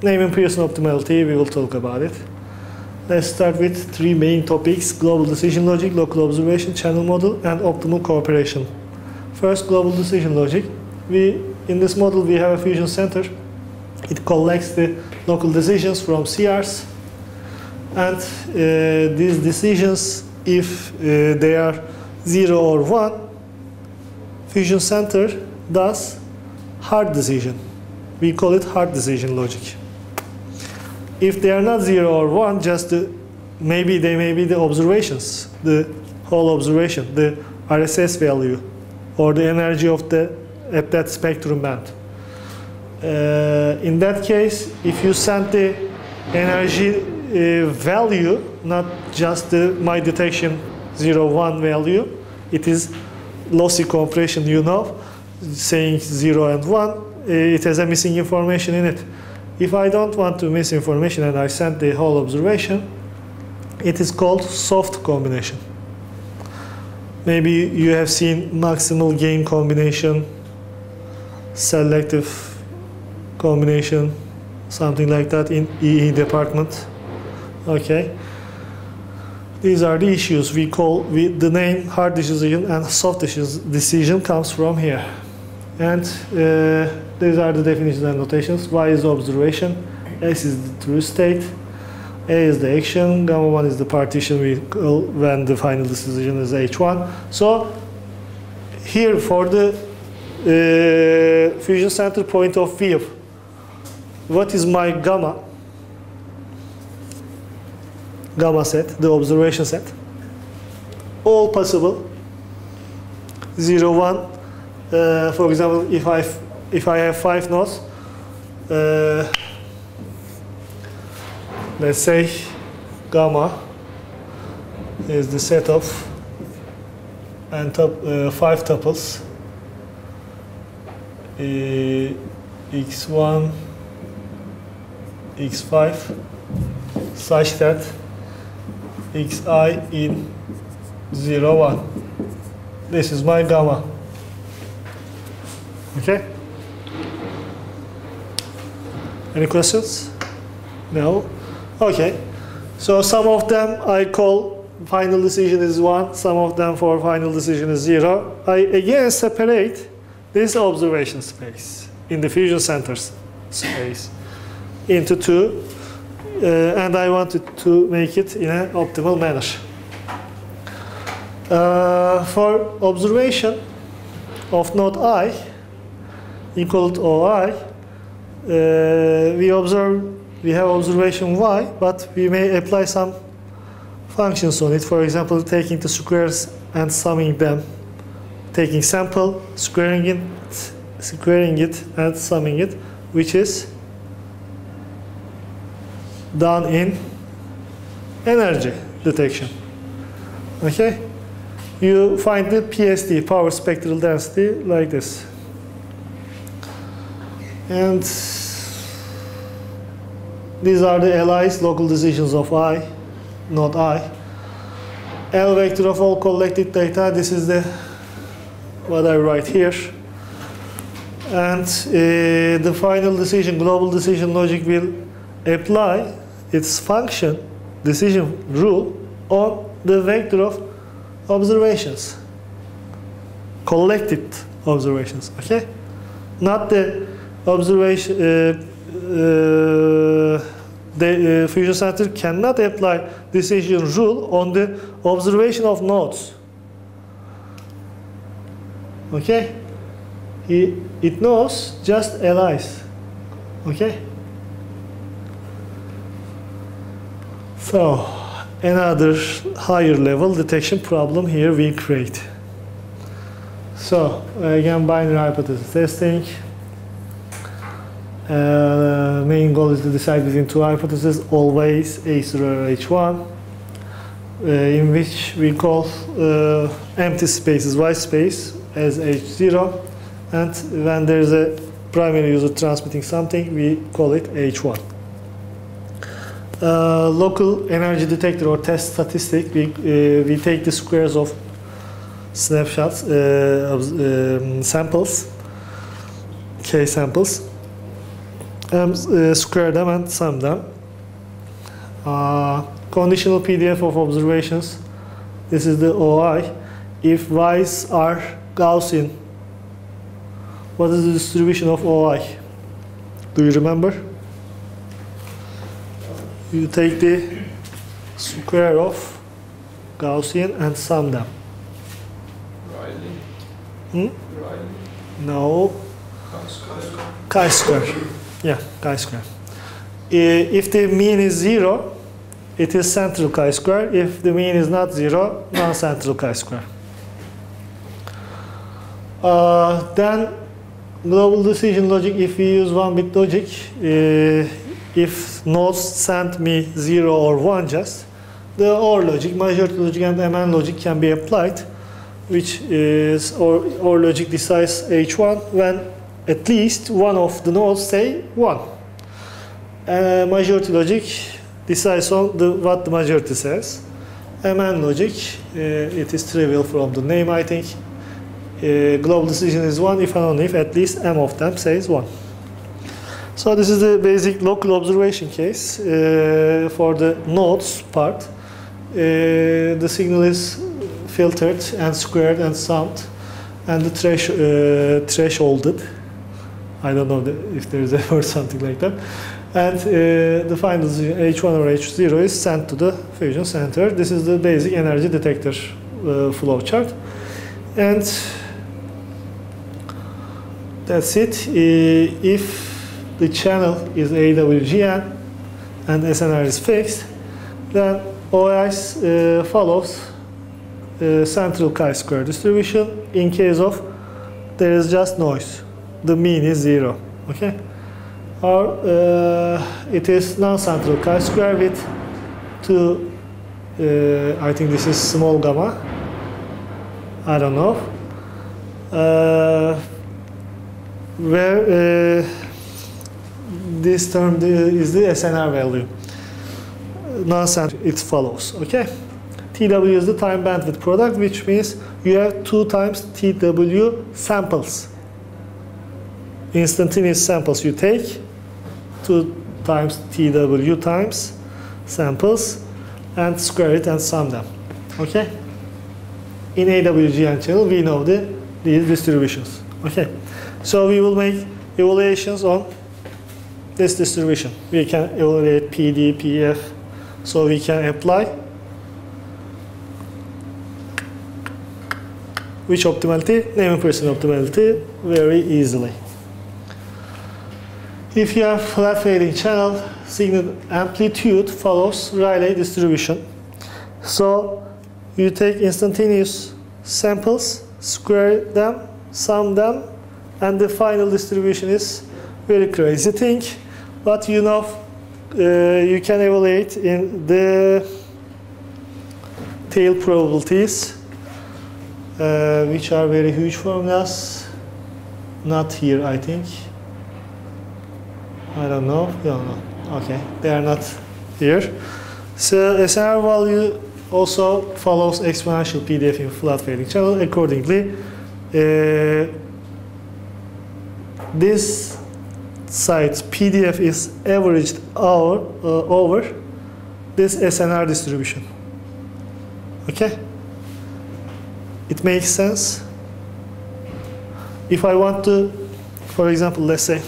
Neyman-Pearson optimality, we will talk about it. Let's start with three main topics: global decision logic, local observation, channel model, and optimal cooperation. First, global decision logic. In this model, we have a fusion center. It collects the local decisions from CRs. And these decisions, if they are 0 or 1, fusion center does hard decision. We call it hard decision logic. If they are not 0 or 1, just maybe they may be the observations, the whole observation, the RSS value, or the energy of at that spectrum band. In that case, if you send the energy value, not just the my detection 0, 1 value, it is lossy compression, you know, saying 0 and 1, it has a missing information in it. If I don't want to miss information and I send the whole observation, it is called soft combination. Maybe you have seen maximal gain combination, selective combination, something like that in EE department. Okay. These are the issues we call with the name hard decision and soft decision comes from here. And these are the definitions and notations. Y is the observation, S is the true state, A is the action, gamma 1 is the partition we call when the final decision is H1. So here for the fusion center point of view, what is my gamma? Gamma set, the observation set. All possible. 0, 1. For example, if I have 5 nodes, let's say gamma is the set of and top 5 tuples x1, x5, such that xi in 0, 1. This is my gamma. Okay? Any questions? No? Okay. So some of them I call final decision is 1, some of them for final decision is 0. I again separate this observation space in the fusion center's space into 2. And I wanted to make it in an optimal manner. For observation of node I equal to OI, we have observation Y, but we may apply some functions on it. For example, taking the squares and summing them, taking sample, squaring it, and summing it, which is done in energy detection. Okay? You find the PSD, power spectral density, like this. And these are the LIs, local decisions of I, not I. L vector of all collected data, this is the what I write here. And the final decision, global decision logic will apply its function decision rule on the vector of observations, collected observations, okay? Not the observation, the fusion center cannot apply decision rule on the observation of nodes, okay? It knows just LIs, okay? So, another higher level detection problem here we create. So, again, binary hypothesis testing. Main goal is to decide between two hypotheses, always H0 or H1, in which we call empty spaces, white space, as H0. And when there is a primary user transmitting something, we call it H1. Local energy detector or test statistic, we take the squares of snapshots, samples, K samples, and square them and sum them. Conditional PDF of observations, this is the OI. If Y's are Gaussian, what is the distribution of OI? Do you remember? You take the square of Gaussian and sum them. Rayleigh. Hmm? Rayleigh. No. Chi-square. Yeah, chi-square. If the mean is 0, it is central chi-square. If the mean is not 0, non-central chi-square. Then global decision logic, if we use 1-bit logic, if nodes send me 0 or 1 just, the OR logic, majority logic and MN logic can be applied, which is OR logic decides H1 when at least one of the nodes say 1. Majority logic decides on what the majority says. MN logic, it is trivial from the name, I think. Global decision is 1 if and only if at least M of them says 1. So this is the basic local observation case. For the nodes part, the signal is filtered and squared and summed and the thresholded. I don't know if there is a word something like that. And the final H1 or H0 is sent to the fusion center. This is the basic energy detector flow chart. And that's it. If the channel is AWGN and SNR is fixed, then OIS follows central chi-square distribution. In case of there is just noise, the mean is 0, okay? Or it is non-central chi-square with two, I think this is small gamma, I don't know, where this term is the SNR value. Non-central, it follows, okay? TW is the time bandwidth product, which means you have 2 times TW samples. Instantaneous samples you take, 2 times TW times samples, and square it and sum them, okay? In AWGN channel, we know these distributions, okay? So we will make evaluations on this distribution. We can evaluate PD, PF, so we can apply which optimality? Neyman-Pearson optimality very easily. If you have flat fading channel, signal amplitude follows Rayleigh distribution. So you take instantaneous samples, square them, sum them, and the final distribution is very crazy thing. But you know, you can evaluate in the tail probabilities, which are very huge formulas. Not here, I think. I don't know. No, no. Okay, they are not here. So SNR value also follows exponential PDF in flat fading channel. Accordingly, this site PDF is averaged over this SNR distribution. Okay? It makes sense. If I want to, for example, let's say,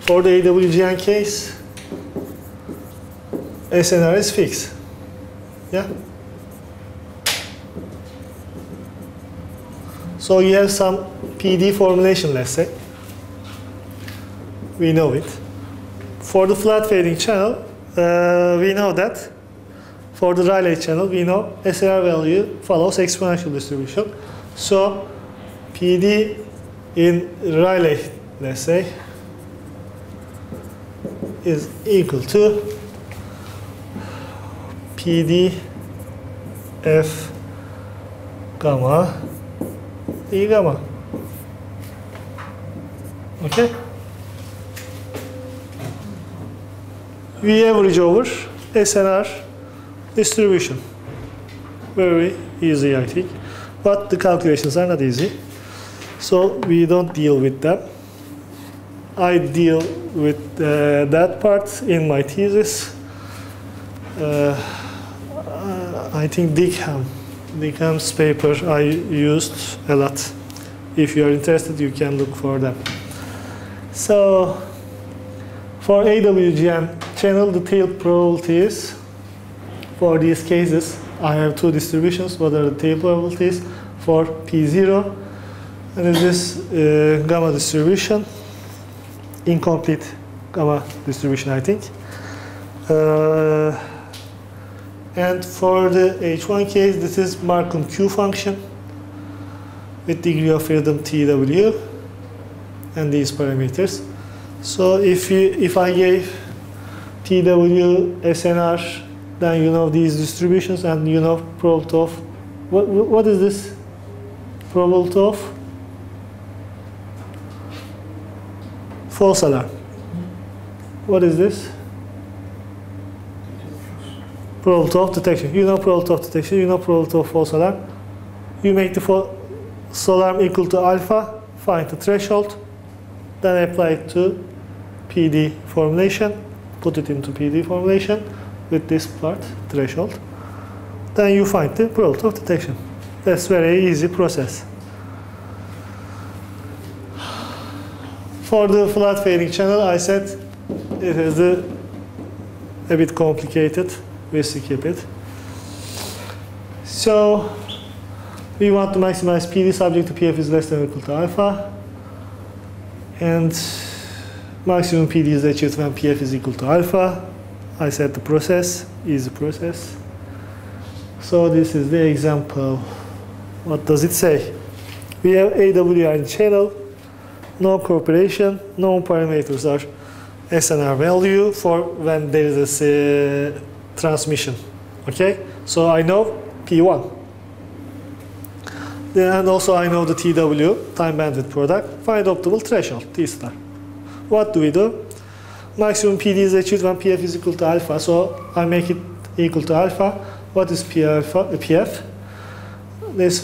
for the AWGN case, SNR is fixed. Yeah? So you have some PD formulation, let's say. We know it. For the flat fading channel, we know that. For the Rayleigh channel, we know SNR value follows exponential distribution. So PD in Rayleigh, let's say, is equal to PDF gamma E gamma. Okay? We average over SNR distribution. Very easy, I think. But the calculations are not easy. So we don't deal with them. I deal with that part in my thesis. I think Dickham's paper I used a lot. If you are interested, you can look for them. So, for AWGN channel, the tail probabilities for these cases, I have 2 distributions. What are the tail probabilities? For P0, and this gamma distribution, incomplete gamma distribution, I think. And for the H1 case, this is Marcum Q function with degree of freedom TW and these parameters. So if I gave TW, SNR, then you know these distributions and you know probability of, what is this? Probability of false alarm. What is this? Probability of detection. You know probability of detection, you know probability of false alarm. You make the false alarm equal to alpha, find the threshold, then apply it to PD formulation, put it into PD formulation with this part, threshold. Then you find the probability of detection. That's very easy process. For the flat fading channel, I said it is a bit complicated. We skip it. So we want to maximize PD subject to PF is less than or equal to alpha. And maximum PD is achieved when PF is equal to alpha. I said the process, easy process. So this is the example. What does it say? We have AWGN channel, no corporation, no parameters are SNR value for when there is a transmission. Okay, so I know P1. And also I know the TW, time bandwidth product, find optimal threshold, T star. What do we do? Maximum PD is achieved when PF is equal to alpha, so I make it equal to alpha. What is PF? This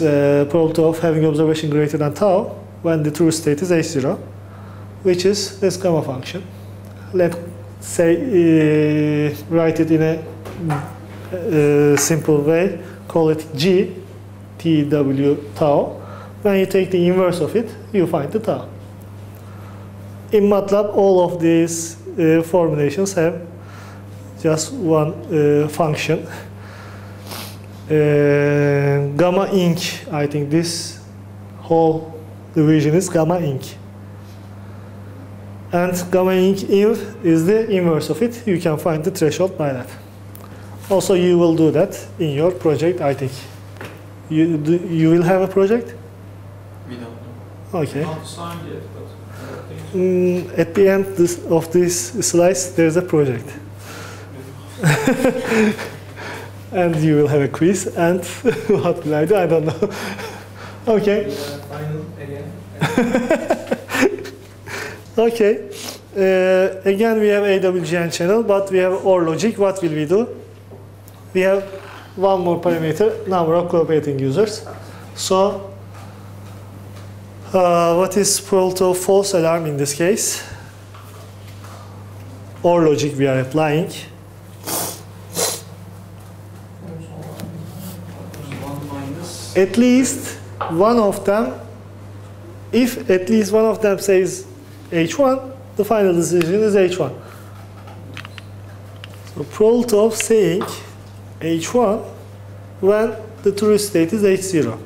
probability of having observation greater than tau when the true state is H0, which is this gamma function. Let's say, write it in a simple way, call it G, TW tau. When you take the inverse of it, you find the tau. In MATLAB, all of these formulations have just one function. Gamma inc, I think this whole division is gamma inc. And gamma inc inv is the inverse of it. You can find the threshold by that. Also, you will do that in your project, I think. You will have a project? We don't know. Okay. Not signed yet, but I think so. At the end of this slice, there's a project. And you will have a quiz, and what will I do? I don't know. Okay. Final again. Okay. Again, we have AWGN channel, but we have OR logic. What will we do? We have one more parameter, number of cooperating users. So, what is probability of false alarm in this case? OR logic we are applying. At least one of them, if at least one of them says H1, the final decision is H1. So probability of saying H1 when the true state is H0.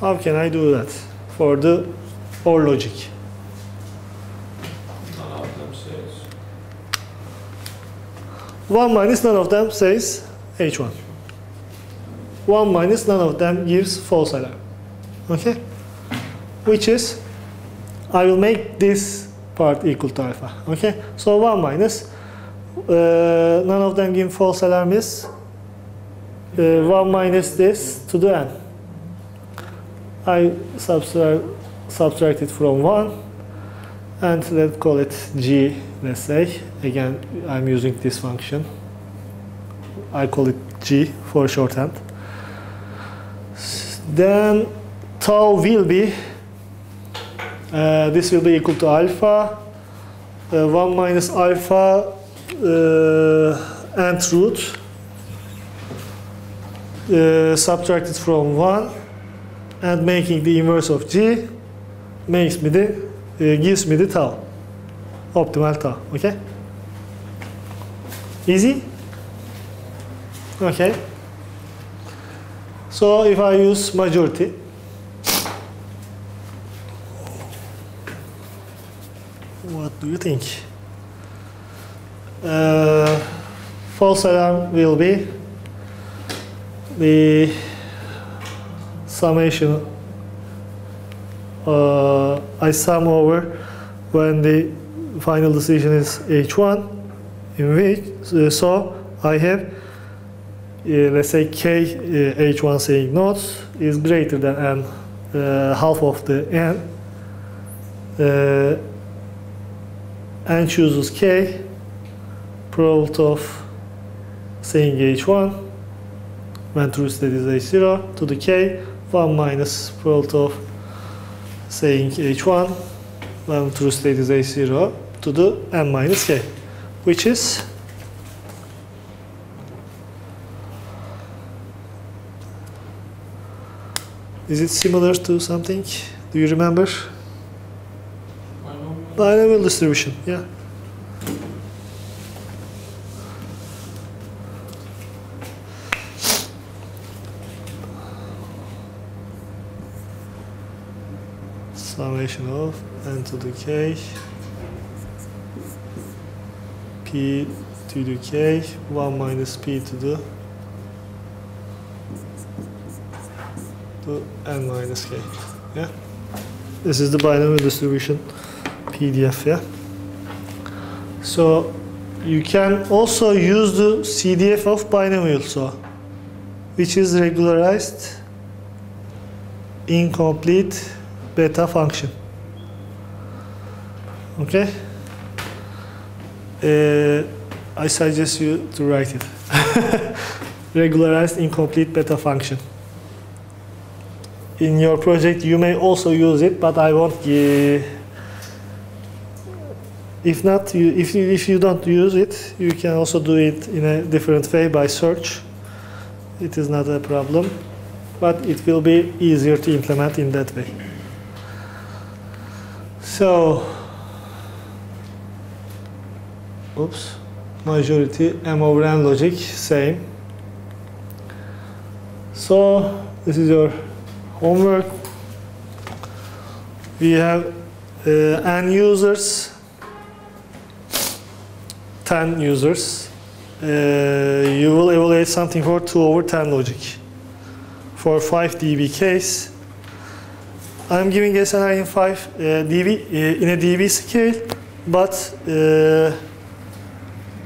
How can I do that for the OR logic? None of them says. 1 minus none of them says H1. 1 minus none of them gives false alarm. Okay? Which is, I will make this part equal to alpha. Okay? So 1 minus none of them give false alarm is 1 minus this to the n. I subtract it from 1 and let's call it g, let's say. Again, I'm using this function. I call it g for shorthand. Then tau will be, this will be equal to alpha, 1 minus alpha nth root subtracted from 1 and making the inverse of g makes me the, gives me the tau, optimal tau, okay? Easy? Okay. So if I use majority, what do you think? False alarm will be the summation, I sum over when the final decision is H1, in which, so I have let's say k h1 saying nodes is greater than n, half of the n n chooses k, probability of saying h1 when true state is h0 to the k, 1 minus probability of saying h1 when true state is h0 to the n minus k, which is it similar to something? Do you remember? Binomial distribution, yeah. Summation of n to the k, p to the k, 1 minus p to the n minus k. Yeah, this is the binomial distribution PDF. Yeah, so you can also use the CDF of binomial, so which is regularized incomplete beta function. Okay, I suggest you to write it. Regularized incomplete beta function. In your project, you may also use it, but I won't. If not, if you don't use it, you can also do it in a different way by search. It is not a problem, but it will be easier to implement in that way. So, oops, majority M over N logic same. So this is your homework. We have n users, 10 users. You will evaluate something for 2 over 10 logic. For 5 dB case, I'm giving SNR in 5 dB, in a dB scale, but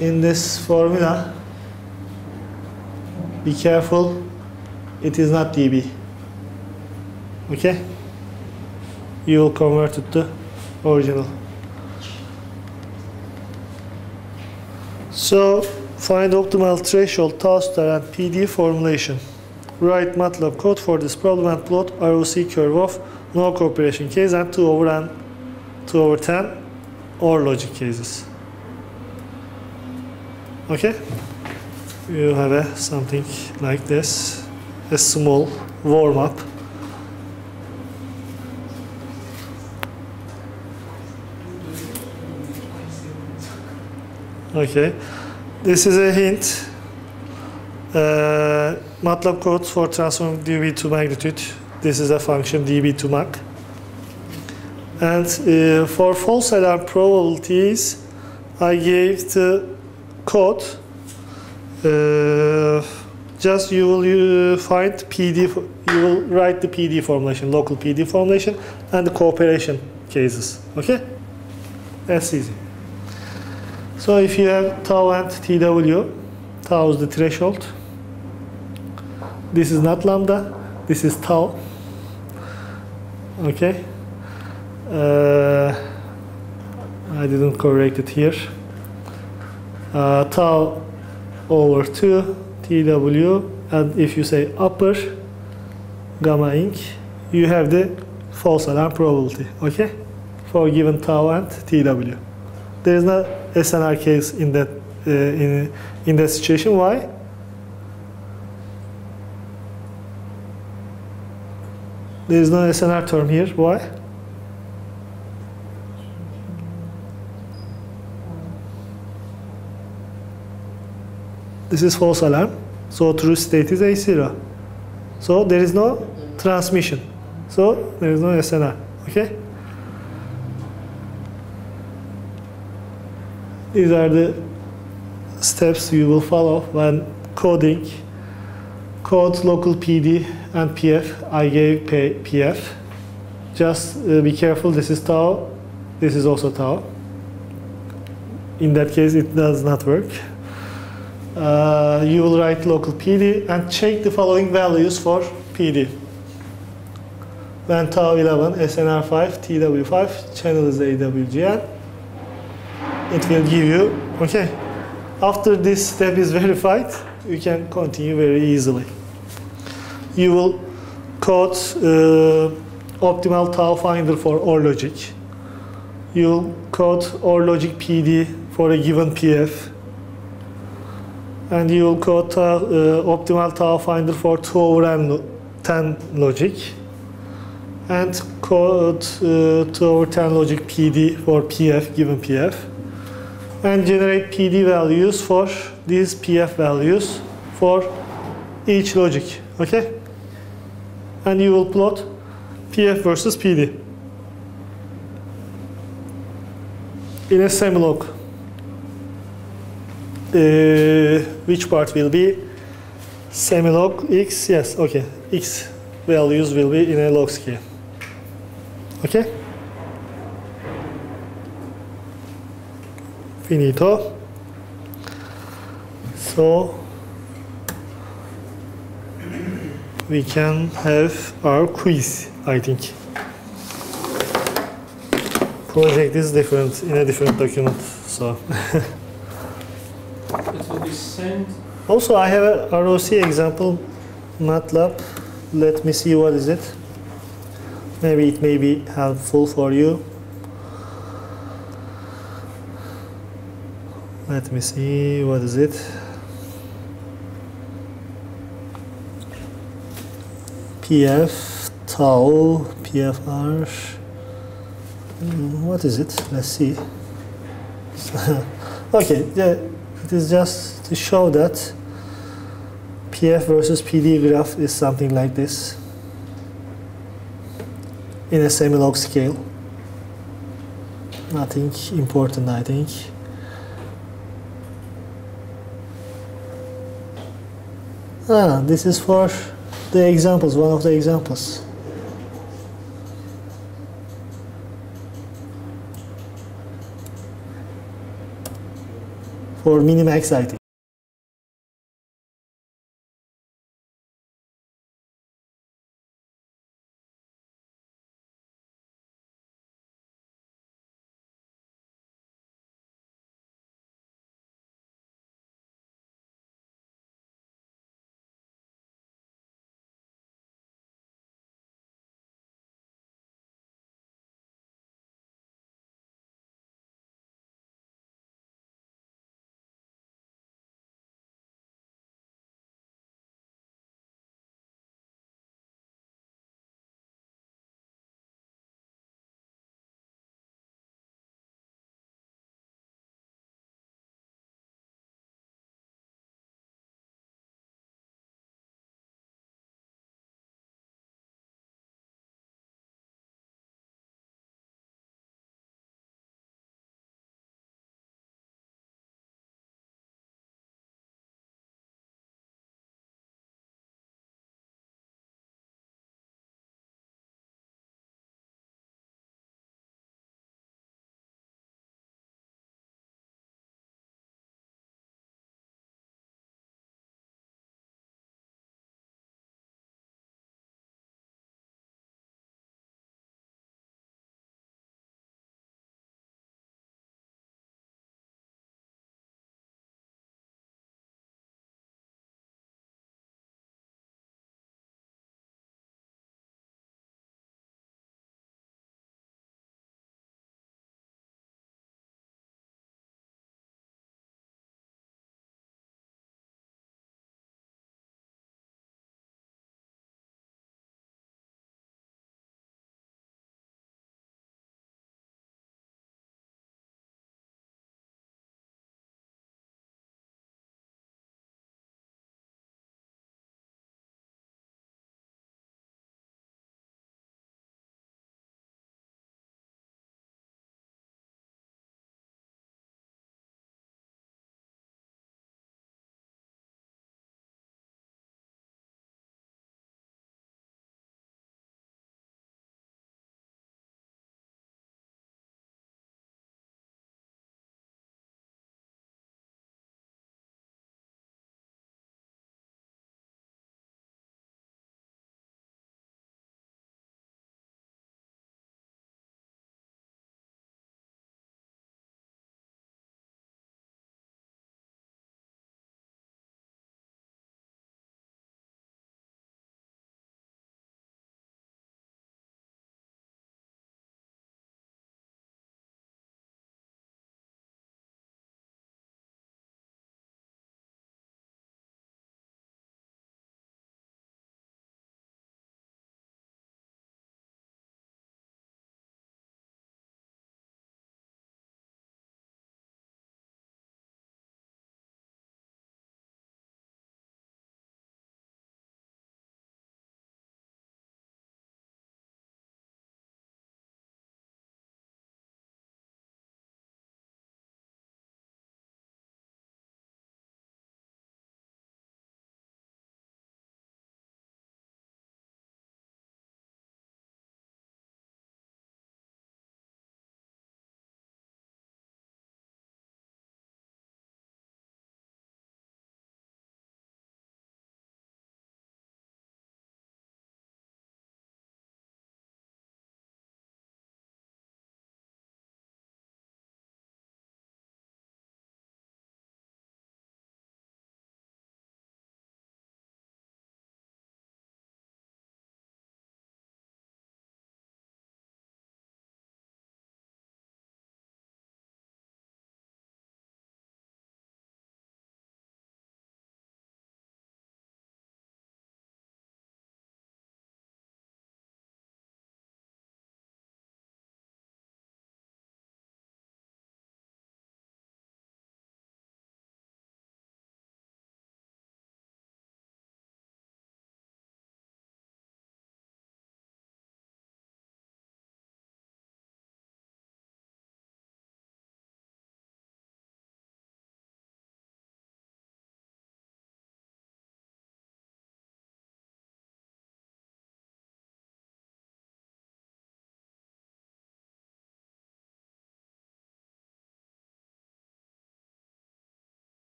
in this formula, be careful, it is not dB. Okay, you will convert it to original. So find optimal threshold, tau star, and PD formulation. Write MATLAB code for this problem and plot ROC curve of no cooperation case and 2 over 10 or logic cases. Okay, you have a, something like this, a small warm up. Okay, this is a hint. MATLAB code for transforming dB to magnitude. This is a function dB2mg. And for false alarm probabilities, I gave the code. Just you will find PD. You will write the PD formulation, local PD formulation, and the cooperation cases. Okay, that's easy. So if you have tau and TW, tau is the threshold. This is not lambda, this is tau. Okay. I didn't correct it here. Tau over 2, TW, and if you say upper, gamma inc, you have the false alarm probability, okay? For given tau and TW. There is no SNR case in that in that situation. Why? There is no SNR term here. Why? This is false alarm. So true state is A0. So there is no transmission. So there is no SNR. Okay. These are the steps you will follow when coding. Code local PD and PF. I gave PF. Just be careful. This is tau. This is also tau. In that case, it does not work. You will write local PD and check the following values for PD. When tau 11, SNR 5, TW 5, channel is AWGN. it will give you, okay. After this step is verified, you can continue very easily. You will code optimal tau finder for OR logic. You'll code OR logic PD for a given PF. And you'll code optimal tau finder for 2/10 logic. And code 2/10 logic PD for PF, given PF. And generate PD values for these PF values for each logic, okay? And you will plot PF versus PD in a semilog, which part will be semilog X, yes, okay, X values will be in a log scale, okay? Finito. So we can have our quiz, I think. Project is different, in a different document, so. It will be sent. Also, I have a ROC example, MATLAB. Let me see what is it. Maybe it may be helpful for you. Let me see, what is it? PF, tau, PFR. What is it? Let's see. Okay, yeah, it is just to show that PF versus PD graph is something like this in a semilog scale. Nothing important, I think. Ah, this is for the examples, one of the examples. For minimax, I think.